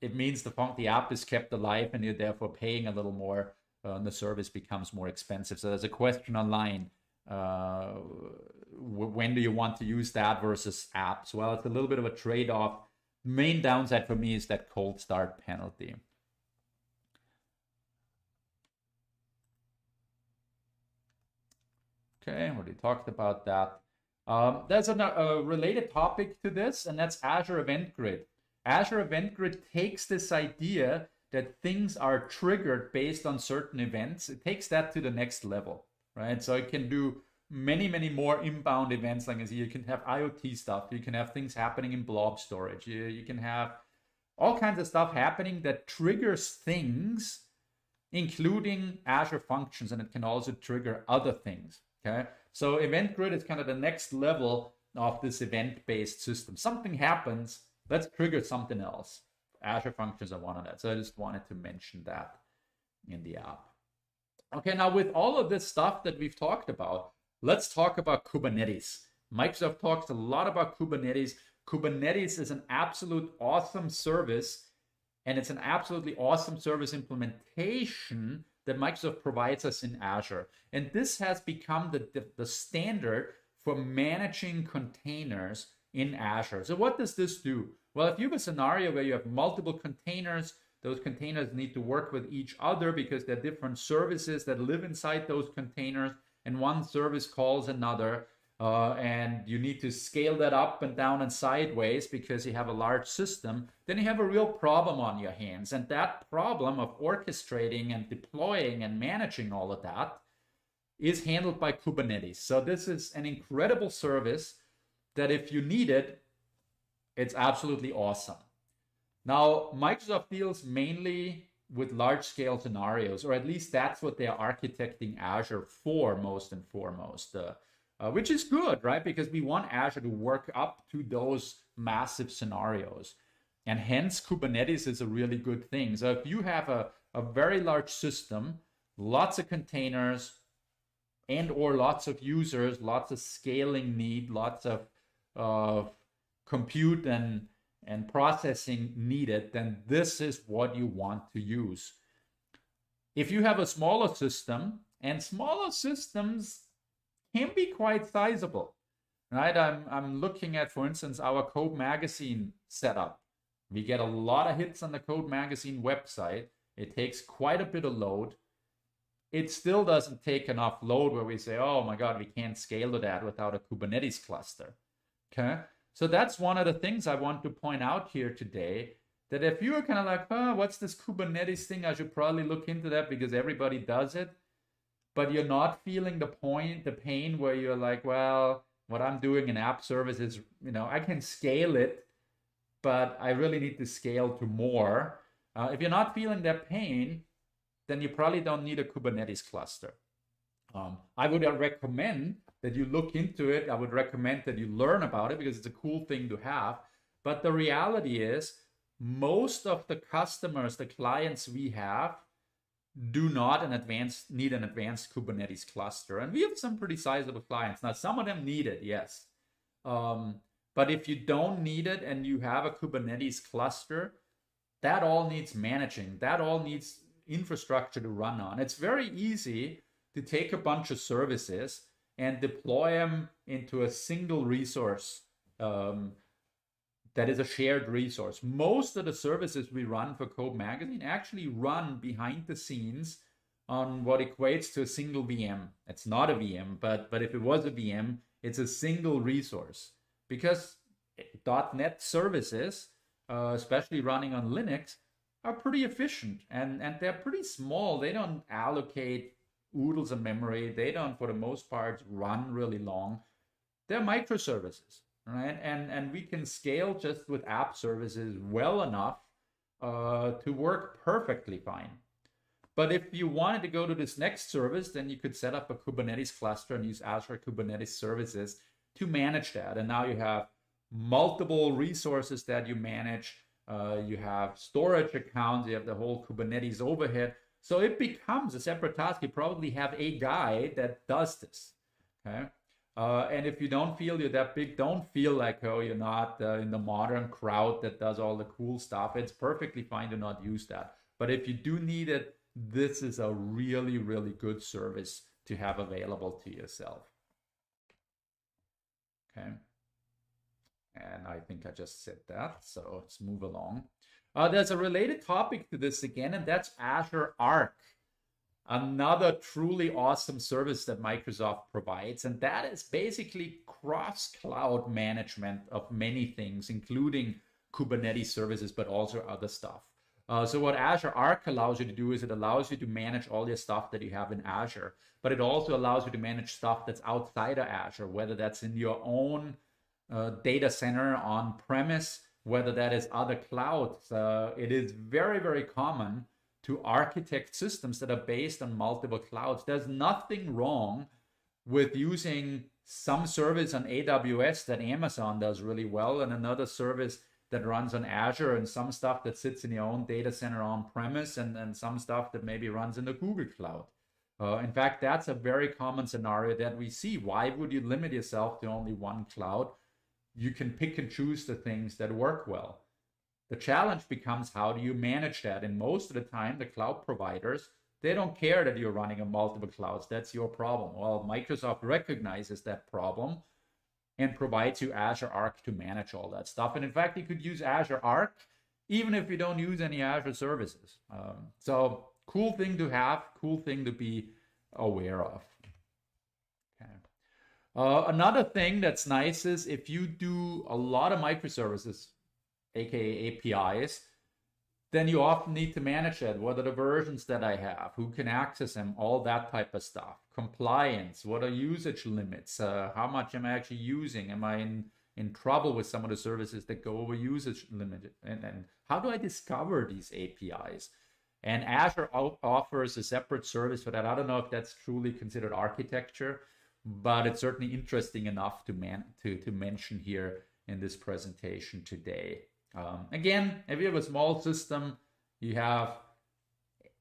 it means the app is kept alive, and you're therefore paying a little more, and the service becomes more expensive. So there's a question online, when do you want to use that versus apps? Well, it's a little bit of a trade-off. Main downside for me is that cold start penalty. Okay, we already talked about that. There's a related topic to this, and that's Azure Event Grid. Azure Event Grid takes this idea that things are triggered based on certain events. It takes that to the next level, right? So it can do many, many more inbound events. Like I said, you can have IoT stuff. You can have things happening in blob storage. You can have all kinds of stuff happening that triggers things, including Azure Functions, and it can also trigger other things, okay? So Event Grid is kind of the next level of this event-based system. Something happens, let's trigger something else. Azure Functions are one of that. So I just wanted to mention that in the app. Okay, now with all of this stuff that we've talked about, let's talk about Kubernetes. Microsoft talks a lot about Kubernetes. Kubernetes is an absolute awesome service, and it's an absolutely awesome service implementation that Microsoft provides us in Azure. And this has become the standard for managing containers in Azure. So what does this do? Well, if you have a scenario where you have multiple containers, those containers need to work with each other because there are different services that live inside those containers, and one service calls another, and you need to scale that up and down and sideways because you have a large system, then you have a real problem on your hands. And that problem of orchestrating and deploying and managing all of that is handled by Kubernetes. So this is an incredible service that if you need it, it's absolutely awesome. Now, Microsoft deals mainly with large-scale scenarios, or at least that's what they're architecting Azure for most and foremost, which is good, right? Because we want Azure to work up to those massive scenarios. And hence, Kubernetes is a really good thing. So if you have a very large system, lots of containers, and or lots of users, lots of scaling need, lots of compute and processing needed, then this is what you want to use. If you have a smaller system, and smaller systems can be quite sizable, right? I'm looking at, for instance, our Code Magazine setup. We get a lot of hits on the Code Magazine website. It takes quite a bit of load. It still doesn't take enough load where we say, oh my God, we can't scale to that without a Kubernetes cluster. Okay, so that's one of the things I want to point out here today, that if you are kind of like, oh, what's this Kubernetes thing? I should probably look into that because everybody does it, but you're not feeling the pain where you're like, well, what I'm doing in app service is, you know, I can scale it, but I really need to scale to more. If you're not feeling that pain, then you probably don't need a Kubernetes cluster. I would recommend that you look into it. I would recommend that you learn about it because it's a cool thing to have. But the reality is most of the customers, the clients we have, do not need an advanced Kubernetes cluster. And we have some pretty sizable clients. Now, some of them need it, yes. But if you don't need it and you have a Kubernetes cluster, that all needs managing. That all needs infrastructure to run on. It's very easy to take a bunch of services and deploy them into a single resource that is a shared resource. Most of the services we run for Code Magazine actually run behind the scenes on what equates to a single VM. It's not a VM, but if it was a VM, it's a single resource. Because .NET services, especially running on Linux, are pretty efficient and they're pretty small. They don't allocate oodles of memory. They don't, for the most part, run really long. They're microservices, right? And we can scale just with app services well enough to work perfectly fine. But if you wanted to go to this next service, then you could set up a Kubernetes cluster and use Azure Kubernetes Services to manage that. And now you have multiple resources that you manage. You have storage accounts. You have the whole Kubernetes overhead. So it becomes a separate task. You probably have a guy that does this. Okay? And if you don't feel you're that big, don't feel like, oh, you're not in the modern crowd that does all the cool stuff. It's perfectly fine to not use that. But if you do need it, this is a really, really good service to have available to yourself. Okay. And I think I just said that, so let's move along. There's a related topic to this again, and that's Azure Arc, another truly awesome service that Microsoft provides. And that is basically cross-cloud management of many things, including Kubernetes services, but also other stuff. So what Azure Arc allows you to do is it allows you to manage all your stuff that you have in Azure, but it also allows you to manage stuff that's outside of Azure, whether that's in your own data center on premise, whether that is other clouds. It is very, very common to architect systems that are based on multiple clouds. There's nothing wrong with using some service on AWS that Amazon does really well and another service that runs on Azure and some stuff that sits in your own data center on premise and some stuff that maybe runs in the Google Cloud. In fact, that's a very common scenario that we see. Why would you limit yourself to only one cloud? You can pick and choose the things that work well. The challenge becomes, how do you manage that? And most of the time, the cloud providers, they don't care that you're running on multiple clouds. That's your problem. Well, Microsoft recognizes that problem and provides you Azure Arc to manage all that stuff. And in fact, you could use Azure Arc even if you don't use any Azure services. So cool thing to have, cool thing to be aware of. Another thing that's nice is if you do a lot of microservices, aka APIs, then you often need to manage that. What are the versions that I have? Who can access them? All that type of stuff. Compliance. What are usage limits? How much am I actually using? Am I in trouble with some of the services that go over usage limit? And how do I discover these APIs? And Azure offers a separate service for that. I don't know if that's truly considered architecture, but it's certainly interesting enough to mention here in this presentation today. Again, if you have a small system, you have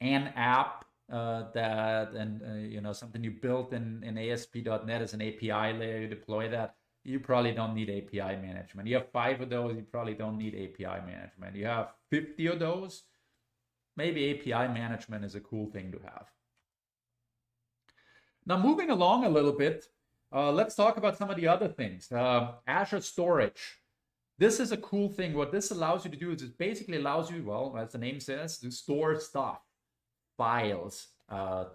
an app something you built in ASP.NET as an API layer, you deploy that, you probably don't need API management. You have 5 of those, you probably don't need API management. You have 50 of those, maybe API management is a cool thing to have. Now, moving along a little bit, let's talk about some of the other things. Azure Storage. This is a cool thing. What this allows you to do is it basically allows you, well, as the name says, to store stuff, files,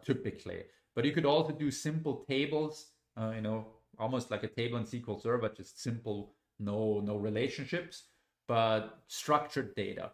typically. But you could also do simple tables, almost like a table in SQL Server, just simple, no relationships, but structured data.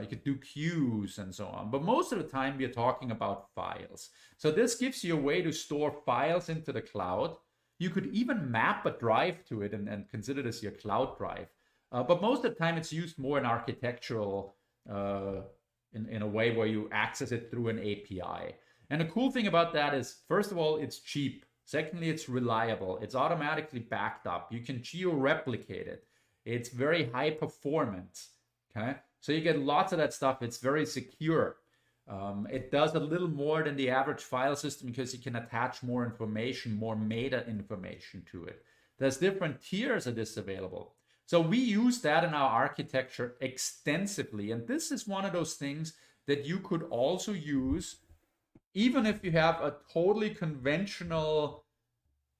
You could do queues and so on. But most of the time, we are talking about files. So this gives you a way to store files into the cloud. You could even map a drive to it and consider this your cloud drive. But most of the time, it's used more in architectural, in a way where you access it through an API. And the cool thing about that is, first of all, it's cheap. Secondly, it's reliable. It's automatically backed up. You can geo-replicate it. It's very high performance. Okay. So you get lots of that stuff. It's very secure. It does a little more than the average file system because you can attach more information, more meta information to it. There's different tiers of this available. So we use that in our architecture extensively. And this is one of those things that you could also use, even if you have a totally conventional,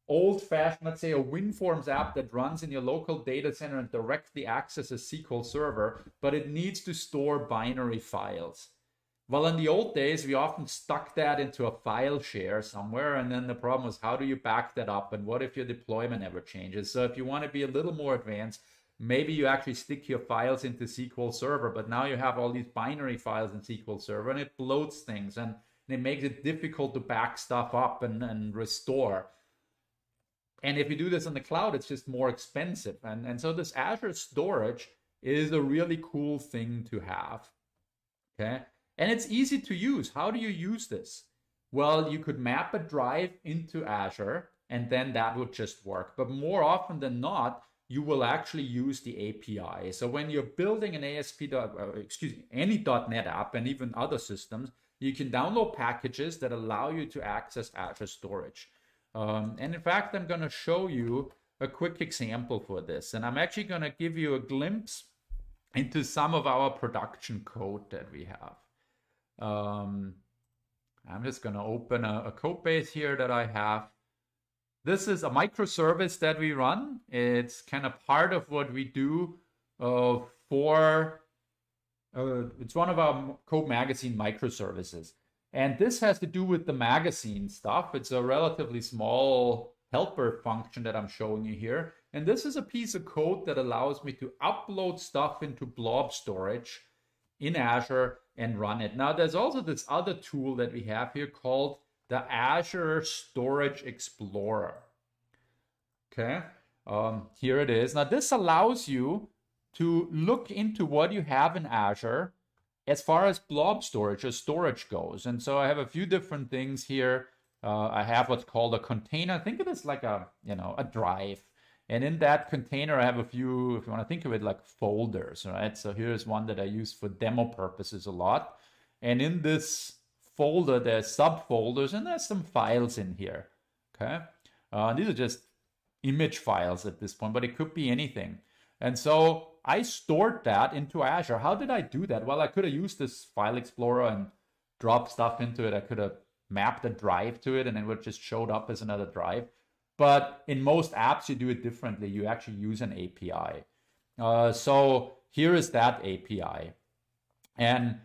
old-fashioned, let's say a WinForms app that runs in your local data center and directly accesses a SQL Server, but it needs to store binary files. Well, in the old days, we often stuck that into a file share somewhere, and then the problem was, how do you back that up, and what if your deployment ever changes? So if you want to be a little more advanced, maybe you actually stick your files into SQL Server, but now you have all these binary files in SQL Server, and it bloats things, and it makes it difficult to back stuff up and restore. And if you do this in the cloud, it's just more expensive. And so this Azure Storage is a really cool thing to have, okay? And it's easy to use. How do you use this? Well, you could map a drive into Azure, and then that would just work. But more often than not, you will actually use the API. So when you're building an any .NET app and even other systems, you can download packages that allow you to access Azure Storage. And in fact, I'm going to show you a quick example for this. And I'm actually going to give you a glimpse into some of our production code that we have. I'm just going to open a code base here that I have. This is a microservice that we run. It's kind of part of what we do it's one of our Code Magazine microservices. And this has to do with the magazine stuff. It's a relatively small helper function that I'm showing you here. And this is a piece of code that allows me to upload stuff into blob storage in Azure and run it. Now, there's also this other tool that we have here called the Azure Storage Explorer. Okay, here it is. Now, this allows you to look into what you have in Azure as far as blob storage or storage goes. And so I have a few different things here. I have what's called a container. Think of it as like a drive. And in that container, I have a few, if you want to think of it, like folders, right? So here's one that I use for demo purposes a lot. And in this folder, there's subfolders, and there's some files in here, okay? These are just image files at this point, but it could be anything. And so I stored that into Azure. How did I do that? Well, I could have used this file explorer and dropped stuff into it. I could have mapped a drive to it, and it would have just showed up as another drive. But in most apps, you do it differently. You actually use an API. So here is that API. And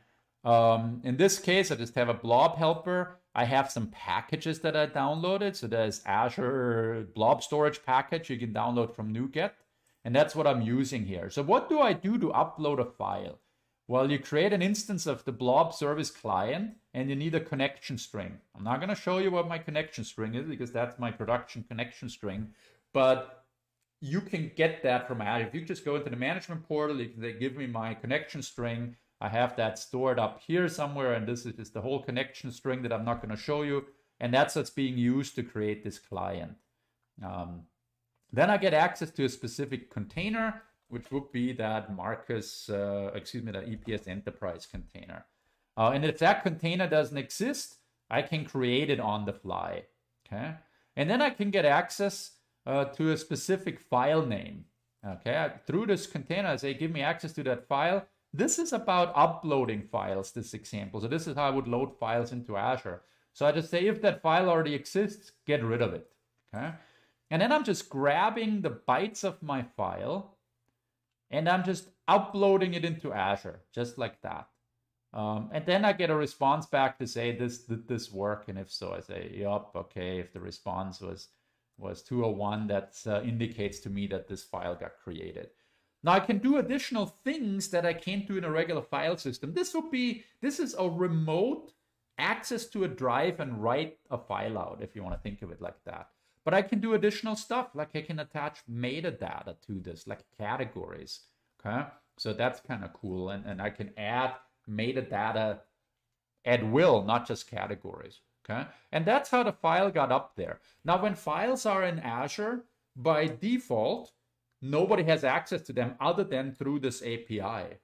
in this case, I just have a blob helper. I have some packages that I downloaded. So there's Azure blob storage package you can download from NuGet. And that's what I'm using here. So what do I do to upload a file? Well, you create an instance of the blob service client, and you need a connection string. I'm not going to show you what my connection string is because that's my production connection string, but you can get that from Azure. If you just go into the management portal, they give me my connection string. I have that stored up here somewhere, and this is just the whole connection string that I'm not going to show you, and that's what's being used to create this client. Then I get access to a specific container, which would be that that EPS Enterprise container. And if that container doesn't exist, I can create it on the fly, okay? And then I can get access to a specific file name, okay? Through this container, I say, give me access to that file. This is about uploading files, this example. So this is how I would load files into Azure. So I just say, if that file already exists, get rid of it, okay? And then I'm just grabbing the bytes of my file, and I'm just uploading it into Azure, just like that. And then I get a response back to say, did this work? And if so, I say, yup, okay. If the response was 201, that indicates to me that this file got created. Now I can do additional things that I can't do in a regular file system. This is a remote access to a drive and write a file out, if you want to think of it like that. But I can do additional stuff, like I can attach metadata to this, like categories, okay? So that's kind of cool. And I can add metadata at will, not just categories, okay? And that's how the file got up there. Now, when files are in Azure, by default, nobody has access to them other than through this API.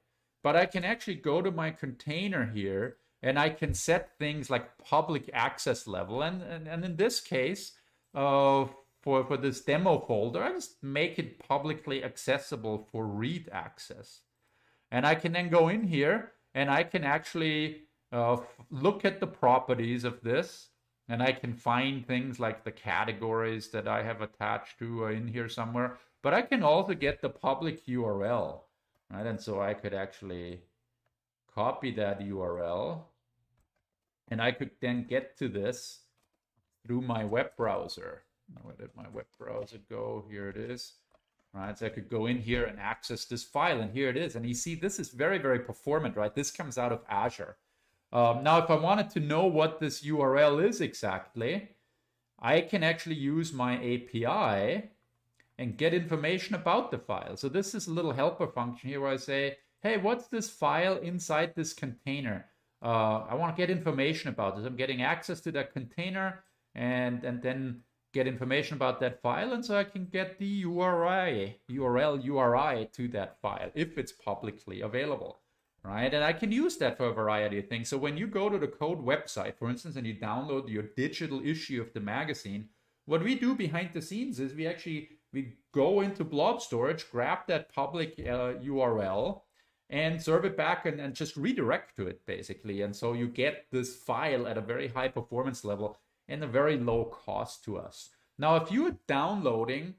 But I can actually go to my container here and I can set things like public access level. And in this case, for this demo folder, I just make it publicly accessible for read access. And I can then go in here and I can actually look at the properties of this, and I can find things like the categories that I have attached to in here somewhere, but I can also get the public URL, right? And so I could actually copy that URL and I could then get to this through my web browser. Where did my web browser go? Here it is, right? So I could go in here and access this file, and here it is. And you see, this is very, very performant, right? This comes out of Azure. Now, if I wanted to know what this URL is exactly, I can actually use my API and get information about the file. So this is a little helper function here where I say, hey, what's this file inside this container? I want to get information about this. I'm getting access to that container and then get information about that file. And so I can get the URI to that file if it's publicly available. Right? And I can use that for a variety of things. So when you go to the Code website, for instance, and you download your digital issue of the magazine, what we do behind the scenes is we go into blob storage, grab that public URL and serve it back and just redirect to it basically. And so you get this file at a very high performance level and a very low cost to us. Now, if you're downloading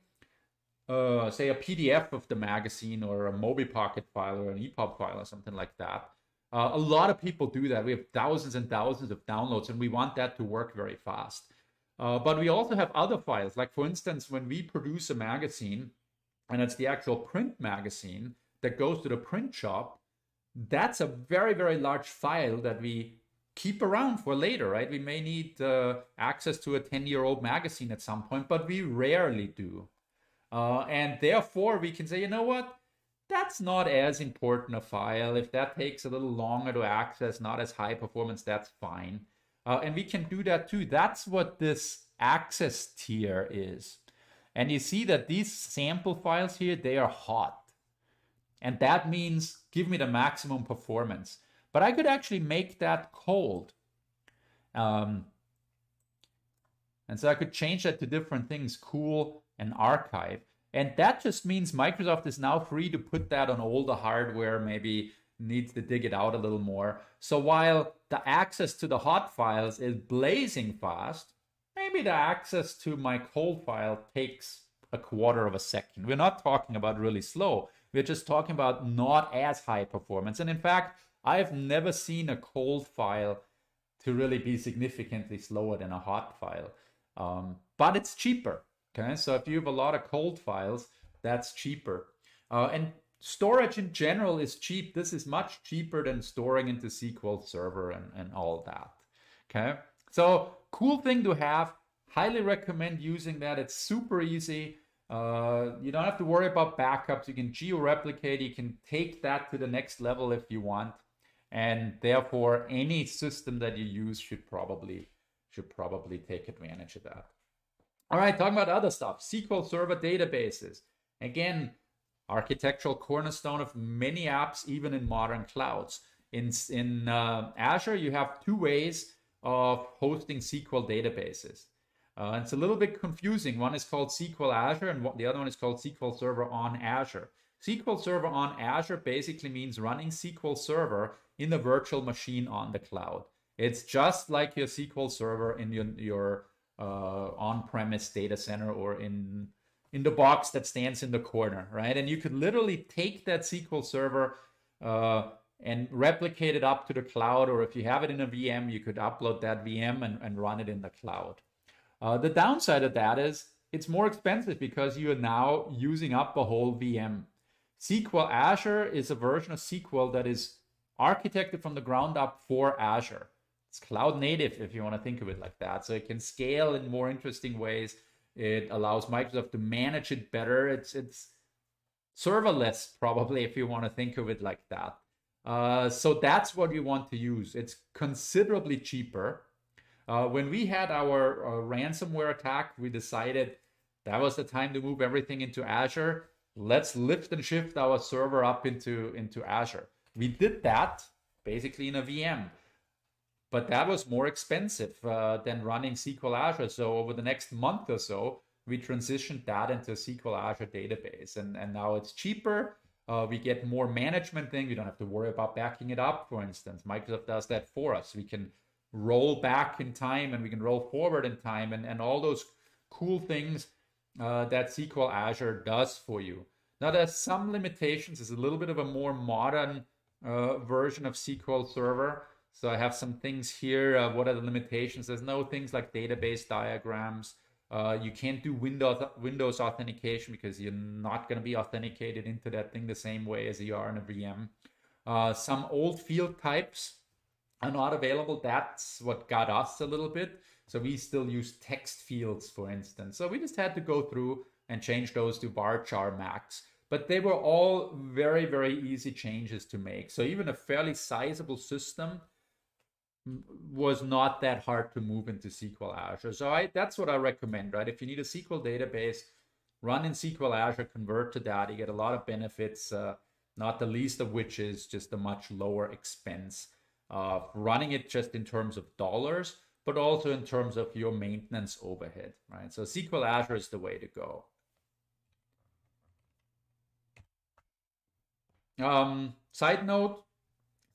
say a PDF of the magazine or a MobiPocket file or an EPUB file or something like that. A lot of people do that. We have thousands and thousands of downloads and we want that to work very fast. But we also have other files. Like for instance, when we produce a magazine and it's the actual print magazine that goes to the print shop, that's a very, very large file that we keep around for later, right? We may need access to a 10-year-old magazine at some point, but we rarely do. And therefore we can say, you know what, that's not as important a file. If that takes a little longer to access, not as high performance, that's fine. And we can do that too. That's what this access tier is. And you see that these sample files here, they are hot. And that means give me the maximum performance. But I could actually make that cold. And so I could change that to different things, cool, an archive. And that just means Microsoft is now free to put that on older hardware, maybe needs to dig it out a little more. So while the access to the hot files is blazing fast, maybe the access to my cold file takes a quarter of a second. We're not talking about really slow. We're just talking about not as high performance. And in fact, I've never seen a cold file to really be significantly slower than a hot file. But it's cheaper. Okay, so if you have a lot of cold files, that's cheaper. And storage in general is cheap. This is much cheaper than storing into SQL Server and all that. Okay, so cool thing to have. Highly recommend using that. It's super easy. You don't have to worry about backups. You can geo-replicate. You can take that to the next level if you want. And therefore, any system that you use should probably take advantage of that. All right, talking about other stuff, SQL Server databases. Again, architectural cornerstone of many apps, even in modern clouds. In Azure, you have two ways of hosting SQL databases. It's a little bit confusing. One is called SQL Azure, and the other one is called SQL Server on Azure. SQL Server on Azure basically means running SQL Server in the virtual machine on the cloud. It's just like your SQL Server in your on-premise data center or in the box that stands in the corner, right? And you could literally take that SQL Server and replicate it up to the cloud, or if you have it in a VM, you could upload that VM and run it in the cloud. The downside of that is it's more expensive because you are now using up a whole VM. SQL Azure is a version of SQL that is architected from the ground up for Azure. It's cloud native, if you want to think of it like that. So it can scale in more interesting ways. It allows Microsoft to manage it better. It's serverless, probably, if you want to think of it like that. So that's what we want to use. It's considerably cheaper. When we had our ransomware attack, we decided that was the time to move everything into Azure. Let's lift and shift our server up into Azure. We did that basically in a VM. But that was more expensive than running SQL Azure. So over the next month or so, we transitioned that into a SQL Azure database. And now it's cheaper. We get more management thing. We don't have to worry about backing it up, for instance. Microsoft does that for us. We can roll back in time and we can roll forward in time and all those cool things that SQL Azure does for you. Now, there's some limitations. It's a little bit of a more modern version of SQL Server. So I have some things here. What are the limitations? There's no things like database diagrams. You can't do Windows authentication because you're not going to be authenticated into that thing the same way as you are in a VM. Some old field types are not available. That's what got us a little bit. So we still use text fields, for instance. So we just had to go through and change those to varchar max. But they were all very, very easy changes to make. So even a fairly sizable system was not that hard to move into SQL Azure. So that's what I recommend, right? If you need a SQL database, run in SQL Azure, convert to that. You get a lot of benefits, not the least of which is just a much lower expense of running it just in terms of dollars, but also in terms of your maintenance overhead, right? So SQL Azure is the way to go. Side note,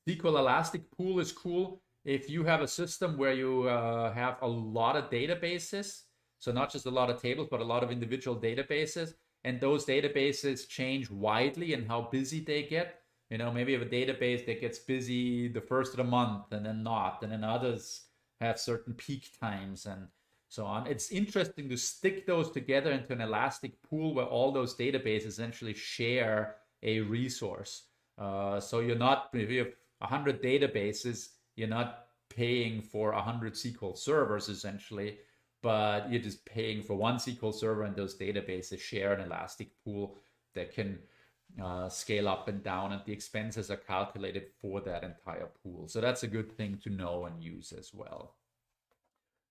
SQL Elastic Pool is cool. If you have a system where you have a lot of databases, so not just a lot of tables, but a lot of individual databases, and those databases change widely in how busy they get. You know, maybe you have a database that gets busy the first of the month and then not, and then others have certain peak times and so on. It's interesting to stick those together into an elastic pool where all those databases essentially share a resource. So you're not, if you have 100 databases, you're not paying for 100 SQL servers, essentially, but you're just paying for one SQL server, and those databases share an elastic pool that can scale up and down, and the expenses are calculated for that entire pool. So that's a good thing to know and use as well.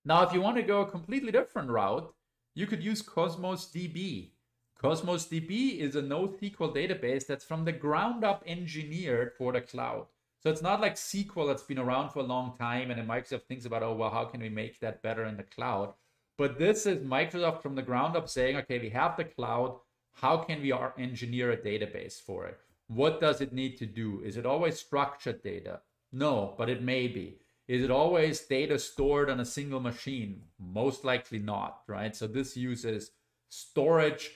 Now, if you want to go a completely different route, you could use Cosmos DB. Cosmos DB is a NoSQL database that's from the ground up engineered for the cloud. So it's not like SQL that's been around for a long time and then Microsoft thinks about, oh, well, how can we make that better in the cloud? But this is Microsoft from the ground up saying, okay, we have the cloud. How can we engineer a database for it? What does it need to do? Is it always structured data? No, but it may be. Is it always data stored on a single machine? Most likely not, right? So this uses storage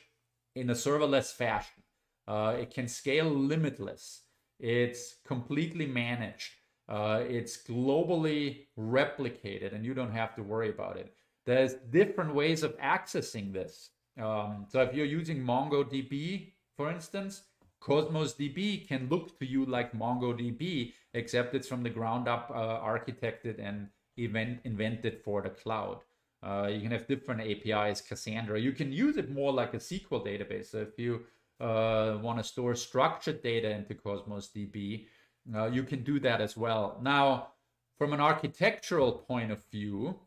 in a serverless fashion. It can scale limitless. It's completely managed. It's globally replicated, and you don't have to worry about it. There's different ways of accessing this. So if you're using MongoDB, for instance, Cosmos DB can look to you like MongoDB, except it's from the ground up architected and invented for the cloud. You can have different APIs, Cassandra. You can use it more like a SQL database. So if you want to store structured data into Cosmos DB, you can do that as well. Now, from an architectural point of view,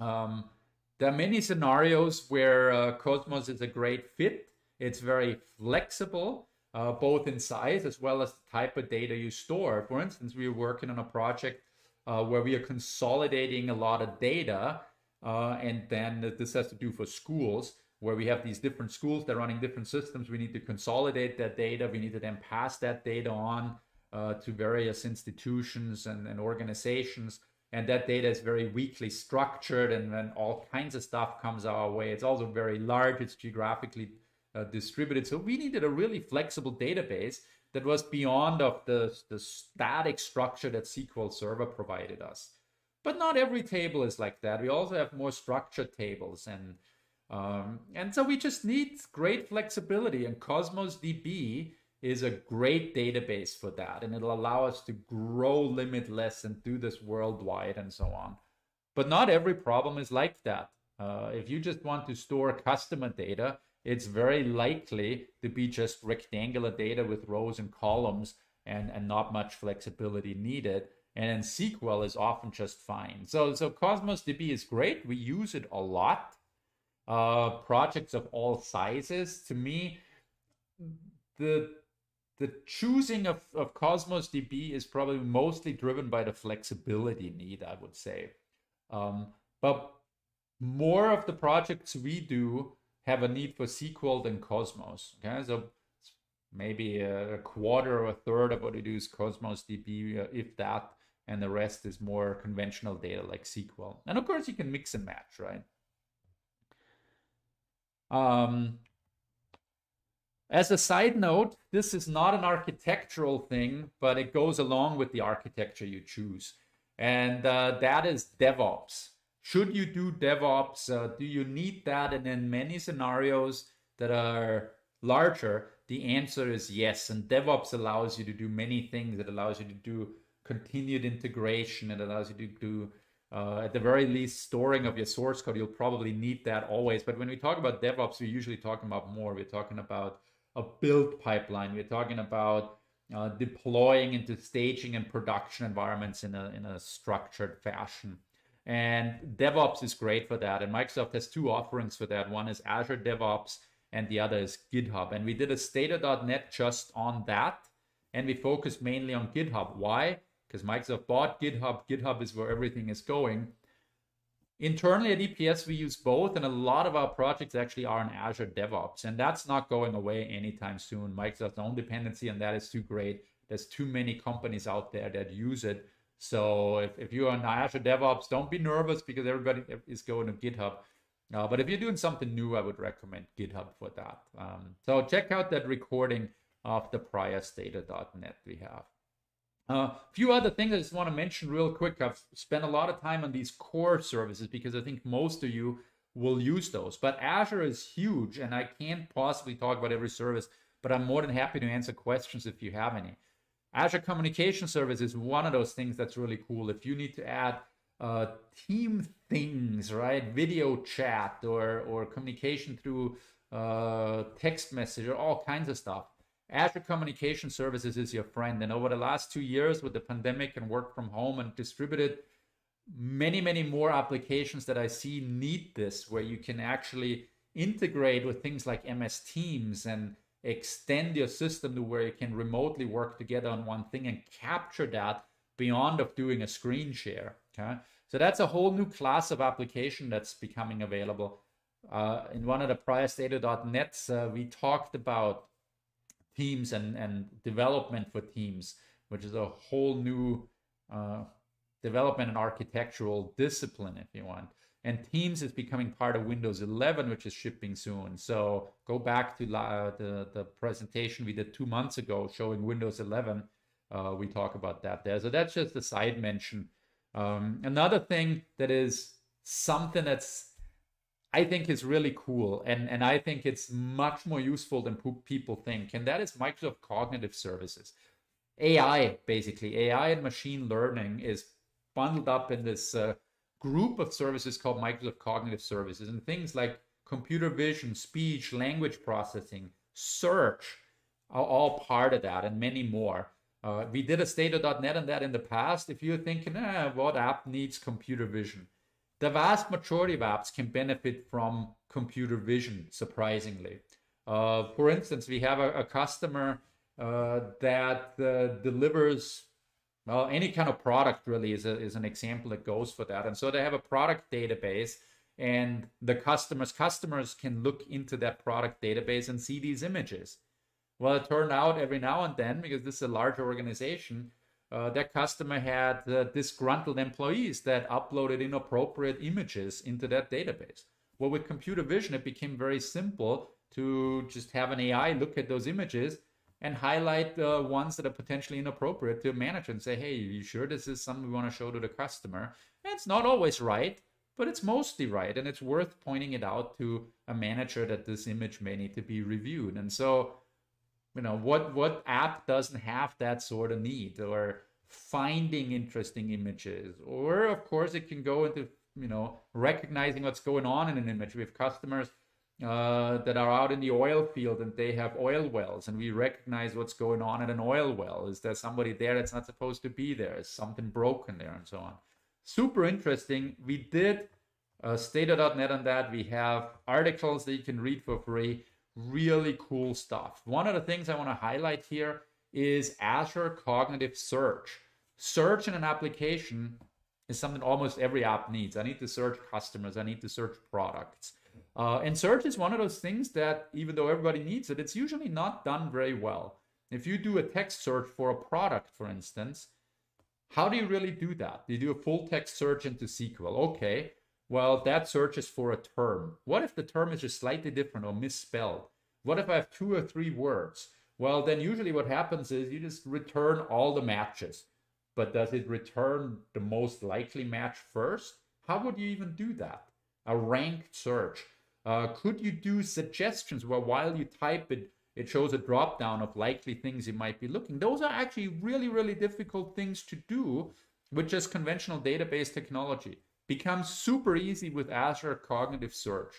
there are many scenarios where Cosmos is a great fit. It's very flexible, both in size as well as the type of data you store. For instance, we are working on a project where we are consolidating a lot of data, and then this has to do for schools, where we have these different schools, they're running different systems. We need to consolidate that data. We need to then pass that data on to various institutions and organizations. And that data is very weakly structured, and then all kinds of stuff comes our way. It's also very large. It's geographically distributed. So we needed a really flexible database that was beyond of the static structure that SQL Server provided us. But not every table is like that. We also have more structured tables, and so we just need great flexibility, and Cosmos DB is a great database for that, and it'll allow us to grow limitless and do this worldwide and so on. But not every problem is like that. If you just want to store customer data, it's very likely to be just rectangular data with rows and columns and not much flexibility needed. And then SQL is often just fine. So Cosmos DB is great. We use it a lot. Projects of all sizes. To me, the the choosing of Cosmos DB is probably mostly driven by the flexibility need, I would say. But more of the projects we do have a need for SQL than Cosmos. Okay, so maybe a quarter or a third of what we do is Cosmos DB, if that, and the rest is more conventional data like SQL. And of course, you can mix and match, right? As a side note, this is not an architectural thing, but it goes along with the architecture you choose. And that is DevOps. Should you do DevOps? Do you need that? And in many scenarios that are larger, the answer is yes. And DevOps allows you to do many things. It allows you to do continued integration. It allows you to do, at the very least, storing of your source code. You'll probably need that always. But when we talk about DevOps, we're usually talking about more. We're talking about a build pipeline. We're talking about deploying into staging and production environments in a structured fashion. And DevOps is great for that. And Microsoft has two offerings for that. One is Azure DevOps and the other is GitHub. And we did a State of .NET just on that. And we focused mainly on GitHub. Why? Because Microsoft bought GitHub. GitHub is where everything is going. Internally at EPS, we use both. And a lot of our projects actually are on Azure DevOps. And that's not going away anytime soon. Microsoft's own dependency on that is too great. There's too many companies out there that use it. So if you're on Azure DevOps, don't be nervous because everybody is going to GitHub. But if you're doing something new, I would recommend GitHub for that. So check out that recording of the prior State of .NET we have. A few other things I just want to mention real quick. I've spent a lot of time on these core services because I think most of you will use those. But Azure is huge, and I can't possibly talk about every service, but I'm more than happy to answer questions if you have any. Azure Communication Service is one of those things that's really cool. If you need to add team things, right, video chat or communication through text message or all kinds of stuff, Azure Communication Services is your friend. And over the last 2 years with the pandemic and work from home and distributed, many, many more applications that I see need this, where you can actually integrate with things like MS Teams and extend your system to where you can remotely work together on one thing and capture that beyond of doing a screen share. Okay, so that's a whole new class of application that's becoming available. In one of the prior State of .NETs, we talked about Teams and development for Teams, which is a whole new development and architectural discipline, if you want. And Teams is becoming part of Windows 11, which is shipping soon. So go back to the presentation we did 2 months ago showing Windows 11. We talk about that there. So that's just a side mention. Another thing that is something that's, I think, is really cool. And I think it's much more useful than people think. And that is Microsoft Cognitive Services. AI, basically. AI and machine learning is bundled up in this group of services called Microsoft Cognitive Services, and things like computer vision, speech, language processing, search are all part of that, and many more. We did a State of .NET on that in the past. If you're thinking, what app needs computer vision? The vast majority of apps can benefit from computer vision, surprisingly. For instance, we have a customer that delivers, well, any kind of product really is an example that goes for that. And so they have a product database, and the customers can look into that product database and see these images. Well, it turned out every now and then, because this is a large organization, that customer had disgruntled employees that uploaded inappropriate images into that database. Well, with computer vision, it became very simple to just have an AI look at those images and highlight the ones that are potentially inappropriate to a manager and say, hey, you sure this is something we want to show to the customer? And it's not always right, but it's mostly right. And it's worth pointing it out to a manager that this image may need to be reviewed. And so, you know, what app doesn't have that sort of need, or finding interesting images? Or of course it can go into, you know, recognizing what's going on in an image. We have customers that are out in the oil field, and they have oil wells, and we recognize what's going on at an oil well. Is there somebody there that's not supposed to be there? Is something broken there? And so on. Super interesting. We did State of .NET on that. We have articles that you can read for free. Really cool stuff. One of the things I want to highlight here is Azure Cognitive Search. Search in an application is something almost every app needs. I need to search customers. I need to search products. And search is one of those things that, even though everybody needs it, it's usually not done very well. If you do a text search for a product, for instance, how do you really do that? You do a full text search into SQL. Okay, well, that search is for a term. What if the term is just slightly different or misspelled? What if I have 2 or 3 words? Well, then usually what happens is you just return all the matches. But does it return the most likely match first? How would you even do that? A ranked search. Could you do suggestions where while you type it, it shows a drop down of likely things you might be looking? Those are actually really, really difficult things to do with just conventional database technology. Becomes super easy with Azure Cognitive Search.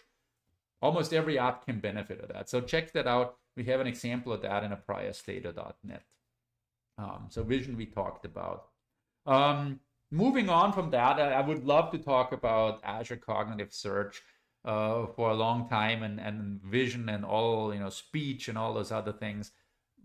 Almost every app can benefit of that. So check that out. We have an example of that in a prior state of .NET. So vision we talked about. Moving on from that, I would love to talk about Azure Cognitive Search for a long time, and vision and all, you know, speech and all those other things.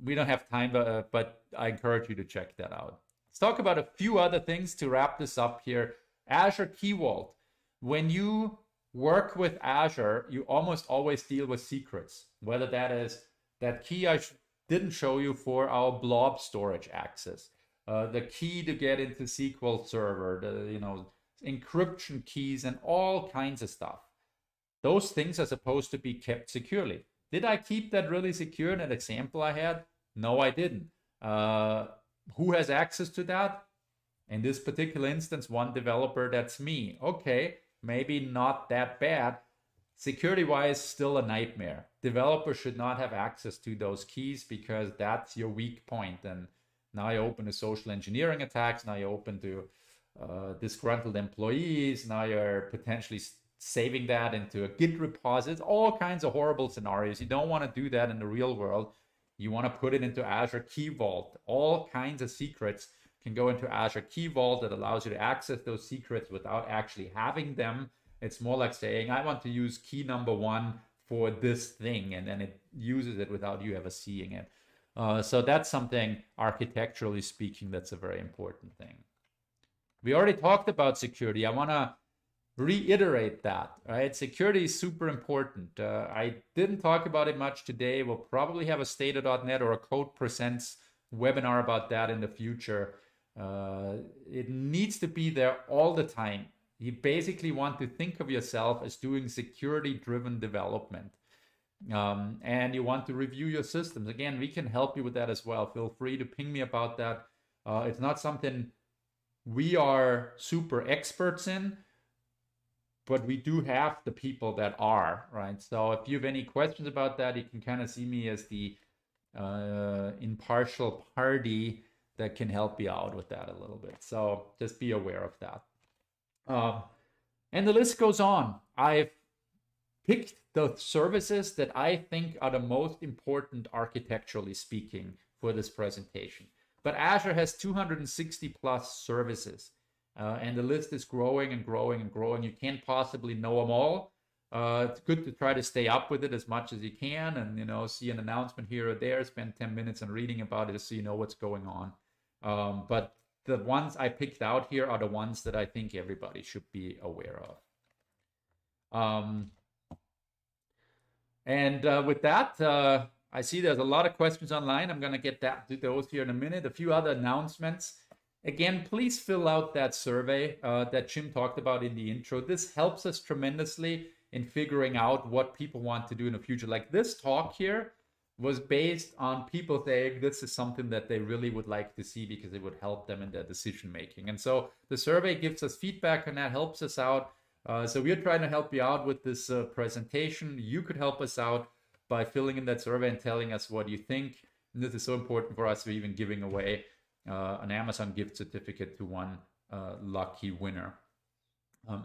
We don't have time, but I encourage you to check that out. Let's talk about a few other things to wrap this up here. Azure Key Vault. When you work with Azure, you almost always deal with secrets, whether that is that key I didn't show you for our blob storage access, the key to get into SQL Server, the, you know, encryption keys and all kinds of stuff. Those things are supposed to be kept securely. Did I keep that really secure in that example I had? No, I didn't. Who has access to that? In this particular instance, one developer, that's me. Okay, maybe not that bad. Security-wise, still a nightmare. Developers should not have access to those keys because that's your weak point. And now you're open to social engineering attacks. Now you're open to disgruntled employees. Now you're potentially saving that into a Git repository. All kinds of horrible scenarios. You don't want to do that in the real world. You want to put it into Azure Key Vault. All kinds of secrets can go into Azure Key Vault that allows you to access those secrets without actually having them. It's more like saying, I want to use key number 1 for this thing, and then it uses it without you ever seeing it. So that's something, architecturally speaking, that's a very important thing. We already talked about security. I want to reiterate that, right? Security is super important. I didn't talk about it much today. We'll probably have a state.net or a Code Presents webinar about that in the future. It needs to be there all the time. You basically want to think of yourself as doing security-driven development. And you want to review your systems. Again, we can help you with that as well. Feel free to ping me about that. It's not something we are super experts in, but we do have the people that are, right? So if you have any questions about that, you can kind of see me as the impartial party that can help you out with that a little bit. So just be aware of that. And the list goes on. I've picked the services that I think are the most important architecturally speaking for this presentation. But Azure has 260+ services, and the list is growing and growing and growing. You can't possibly know them all. It's good to try to stay up with it as much as you can, and, you know, see an announcement here or there, spend 10 minutes on reading about it so you know what's going on. But the ones I picked out here are the ones that I think everybody should be aware of. With that, I see there's a lot of questions online. I'm going to get to those here in a minute. A few other announcements. Again, please fill out that survey that Jim talked about in the intro. This helps us tremendously in figuring out what people want to do in the future. Like this talk here was based on people saying this is something that they really would like to see because it would help them in their decision making. And so the survey gives us feedback and that helps us out. So we're trying to help you out with this presentation. You could help us out by filling in that survey and telling us what you think. And this is so important for us. We're even giving away an Amazon gift certificate to one lucky winner.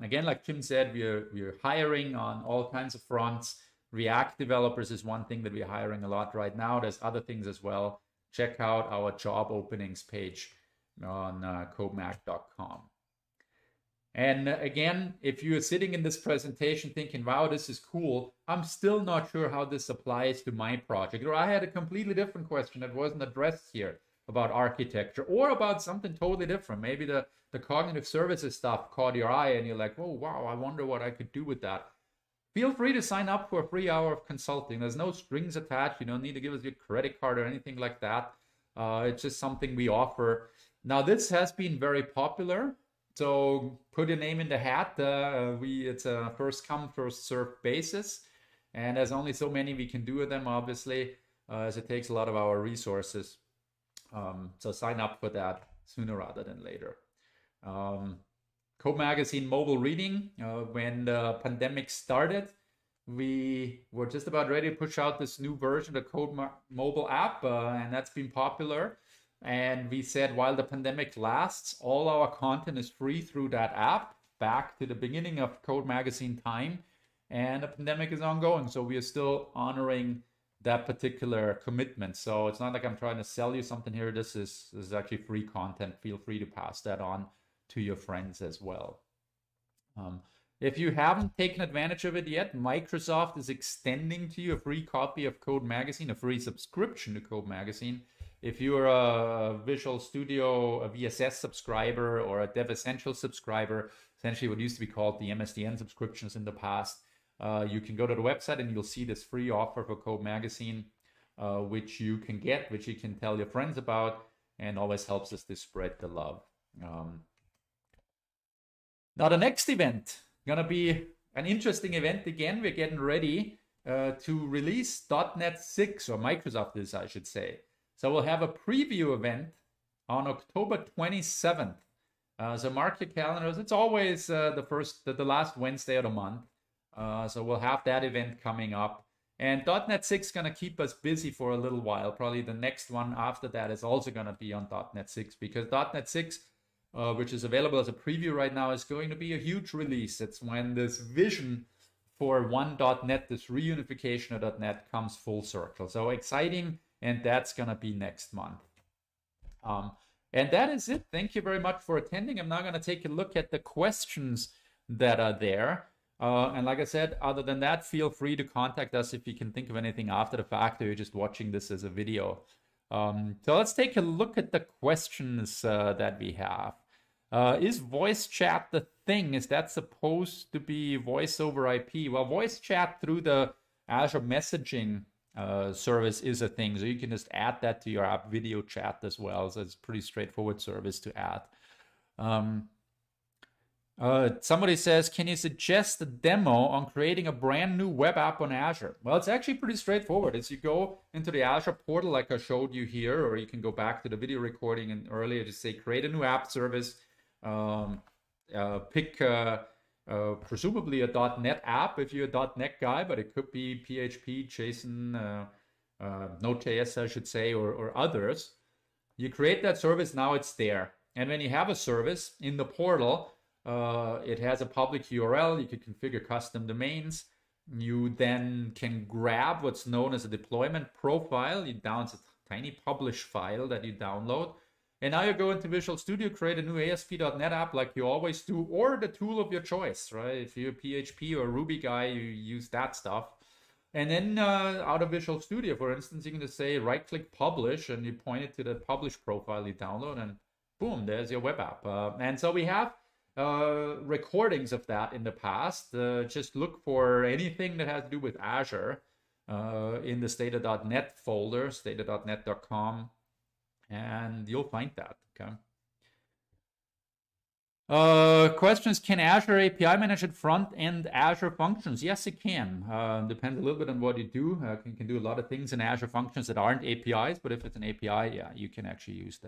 Again, like Tim said, we're hiring on all kinds of fronts. React developers is one thing that we're hiring a lot right now. There's other things as well. Check out our job openings page on codemag.com. And again, if you're sitting in this presentation thinking, wow, this is cool, I'm still not sure how this applies to my project. Or I had a completely different question that wasn't addressed here about architecture or about something totally different. Maybe the cognitive services stuff caught your eye and you're like, oh, wow, I wonder what I could do with that. Feel free to sign up for a free hour of consulting. There's no strings attached. You don't need to give us your credit card or anything like that. It's just something we offer. Now, this has been very popular. So put your name in the hat. It's a first come, first served basis. And there's only so many we can do of them, obviously, as it takes a lot of our resources. So sign up for that sooner rather than later. Code Magazine mobile reading. When the pandemic started, we were just about ready to push out this new version of the Code mobile app, and that's been popular. And we said, while the pandemic lasts, all our content is free through that app, back to the beginning of Code Magazine time. And the pandemic is ongoing, so we are still honoring that particular commitment. So it's not like I'm trying to sell you something here. This is actually free content. Feel free to pass that on to your friends as well. If you haven't taken advantage of it yet, Microsoft is extending to you a free copy of Code Magazine, a free subscription to Code Magazine. If you're a Visual Studio, a VSS subscriber, or a Dev Essentials subscriber, essentially what used to be called the MSDN subscriptions in the past, you can go to the website and you'll see this free offer for Code Magazine, which you can get, which you can tell your friends about, and always helps us to spread the love. Now the next event, gonna be an interesting event again. We're getting ready to release .NET 6, or Microsoft is, I should say. So we'll have a preview event on October 27th. So mark your calendars. It's always the last Wednesday of the month. So we'll have that event coming up. And .NET 6 is going to keep us busy for a little while. Probably the next one after that is also going to be on .NET 6 because .NET 6, which is available as a preview right now, is going to be a huge release. It's when this vision for one .NET, this reunification of .NET, comes full circle. So exciting. And that's going to be next month. And that is it. Thank you very much for attending. I'm now going to take a look at the questions that are there. And like I said, other than that, feel free to contact us if you can think of anything after the fact or you're just watching this as a video. So let's take a look at the questions that we have. Is voice chat the thing? Is that supposed to be voice over IP? Well, voice chat through the Azure messaging service is a thing, so you can just add that to your app. Video chat as well, so it's a pretty straightforward service to add. Somebody says, can you suggest a demo on creating a brand new web app on Azure? Well, it's actually pretty straightforward. As you go into the Azure portal, like I showed you here, or you can go back to the video recording and earlier, just say create a new app service, pick presumably a .NET app if you're a .NET guy, but it could be PHP, JSON, Node.js, I should say, or others. You create that service, now it's there. And when you have a service in the portal, it has a public URL, you can configure custom domains. You then can grab what's known as a deployment profile. You download a tiny publish file that you download. And now you go into Visual Studio, create a new ASP.NET app like you always do, or the tool of your choice, right? If you're a PHP or Ruby guy, you use that stuff. And then out of Visual Studio, for instance, you can just say right-click publish, and you point it to the publish profile you download, and boom, there's your web app. And so we have recordings of that in the past. Just look for anything that has to do with Azure in the stata.net folder, stata.net.com. And you'll find that, okay? Questions, can Azure API Management front-end Azure Functions? Yes, it can. Depends a little bit on what you do. You can do a lot of things in Azure Functions that aren't APIs, but if it's an API, yeah, you can actually use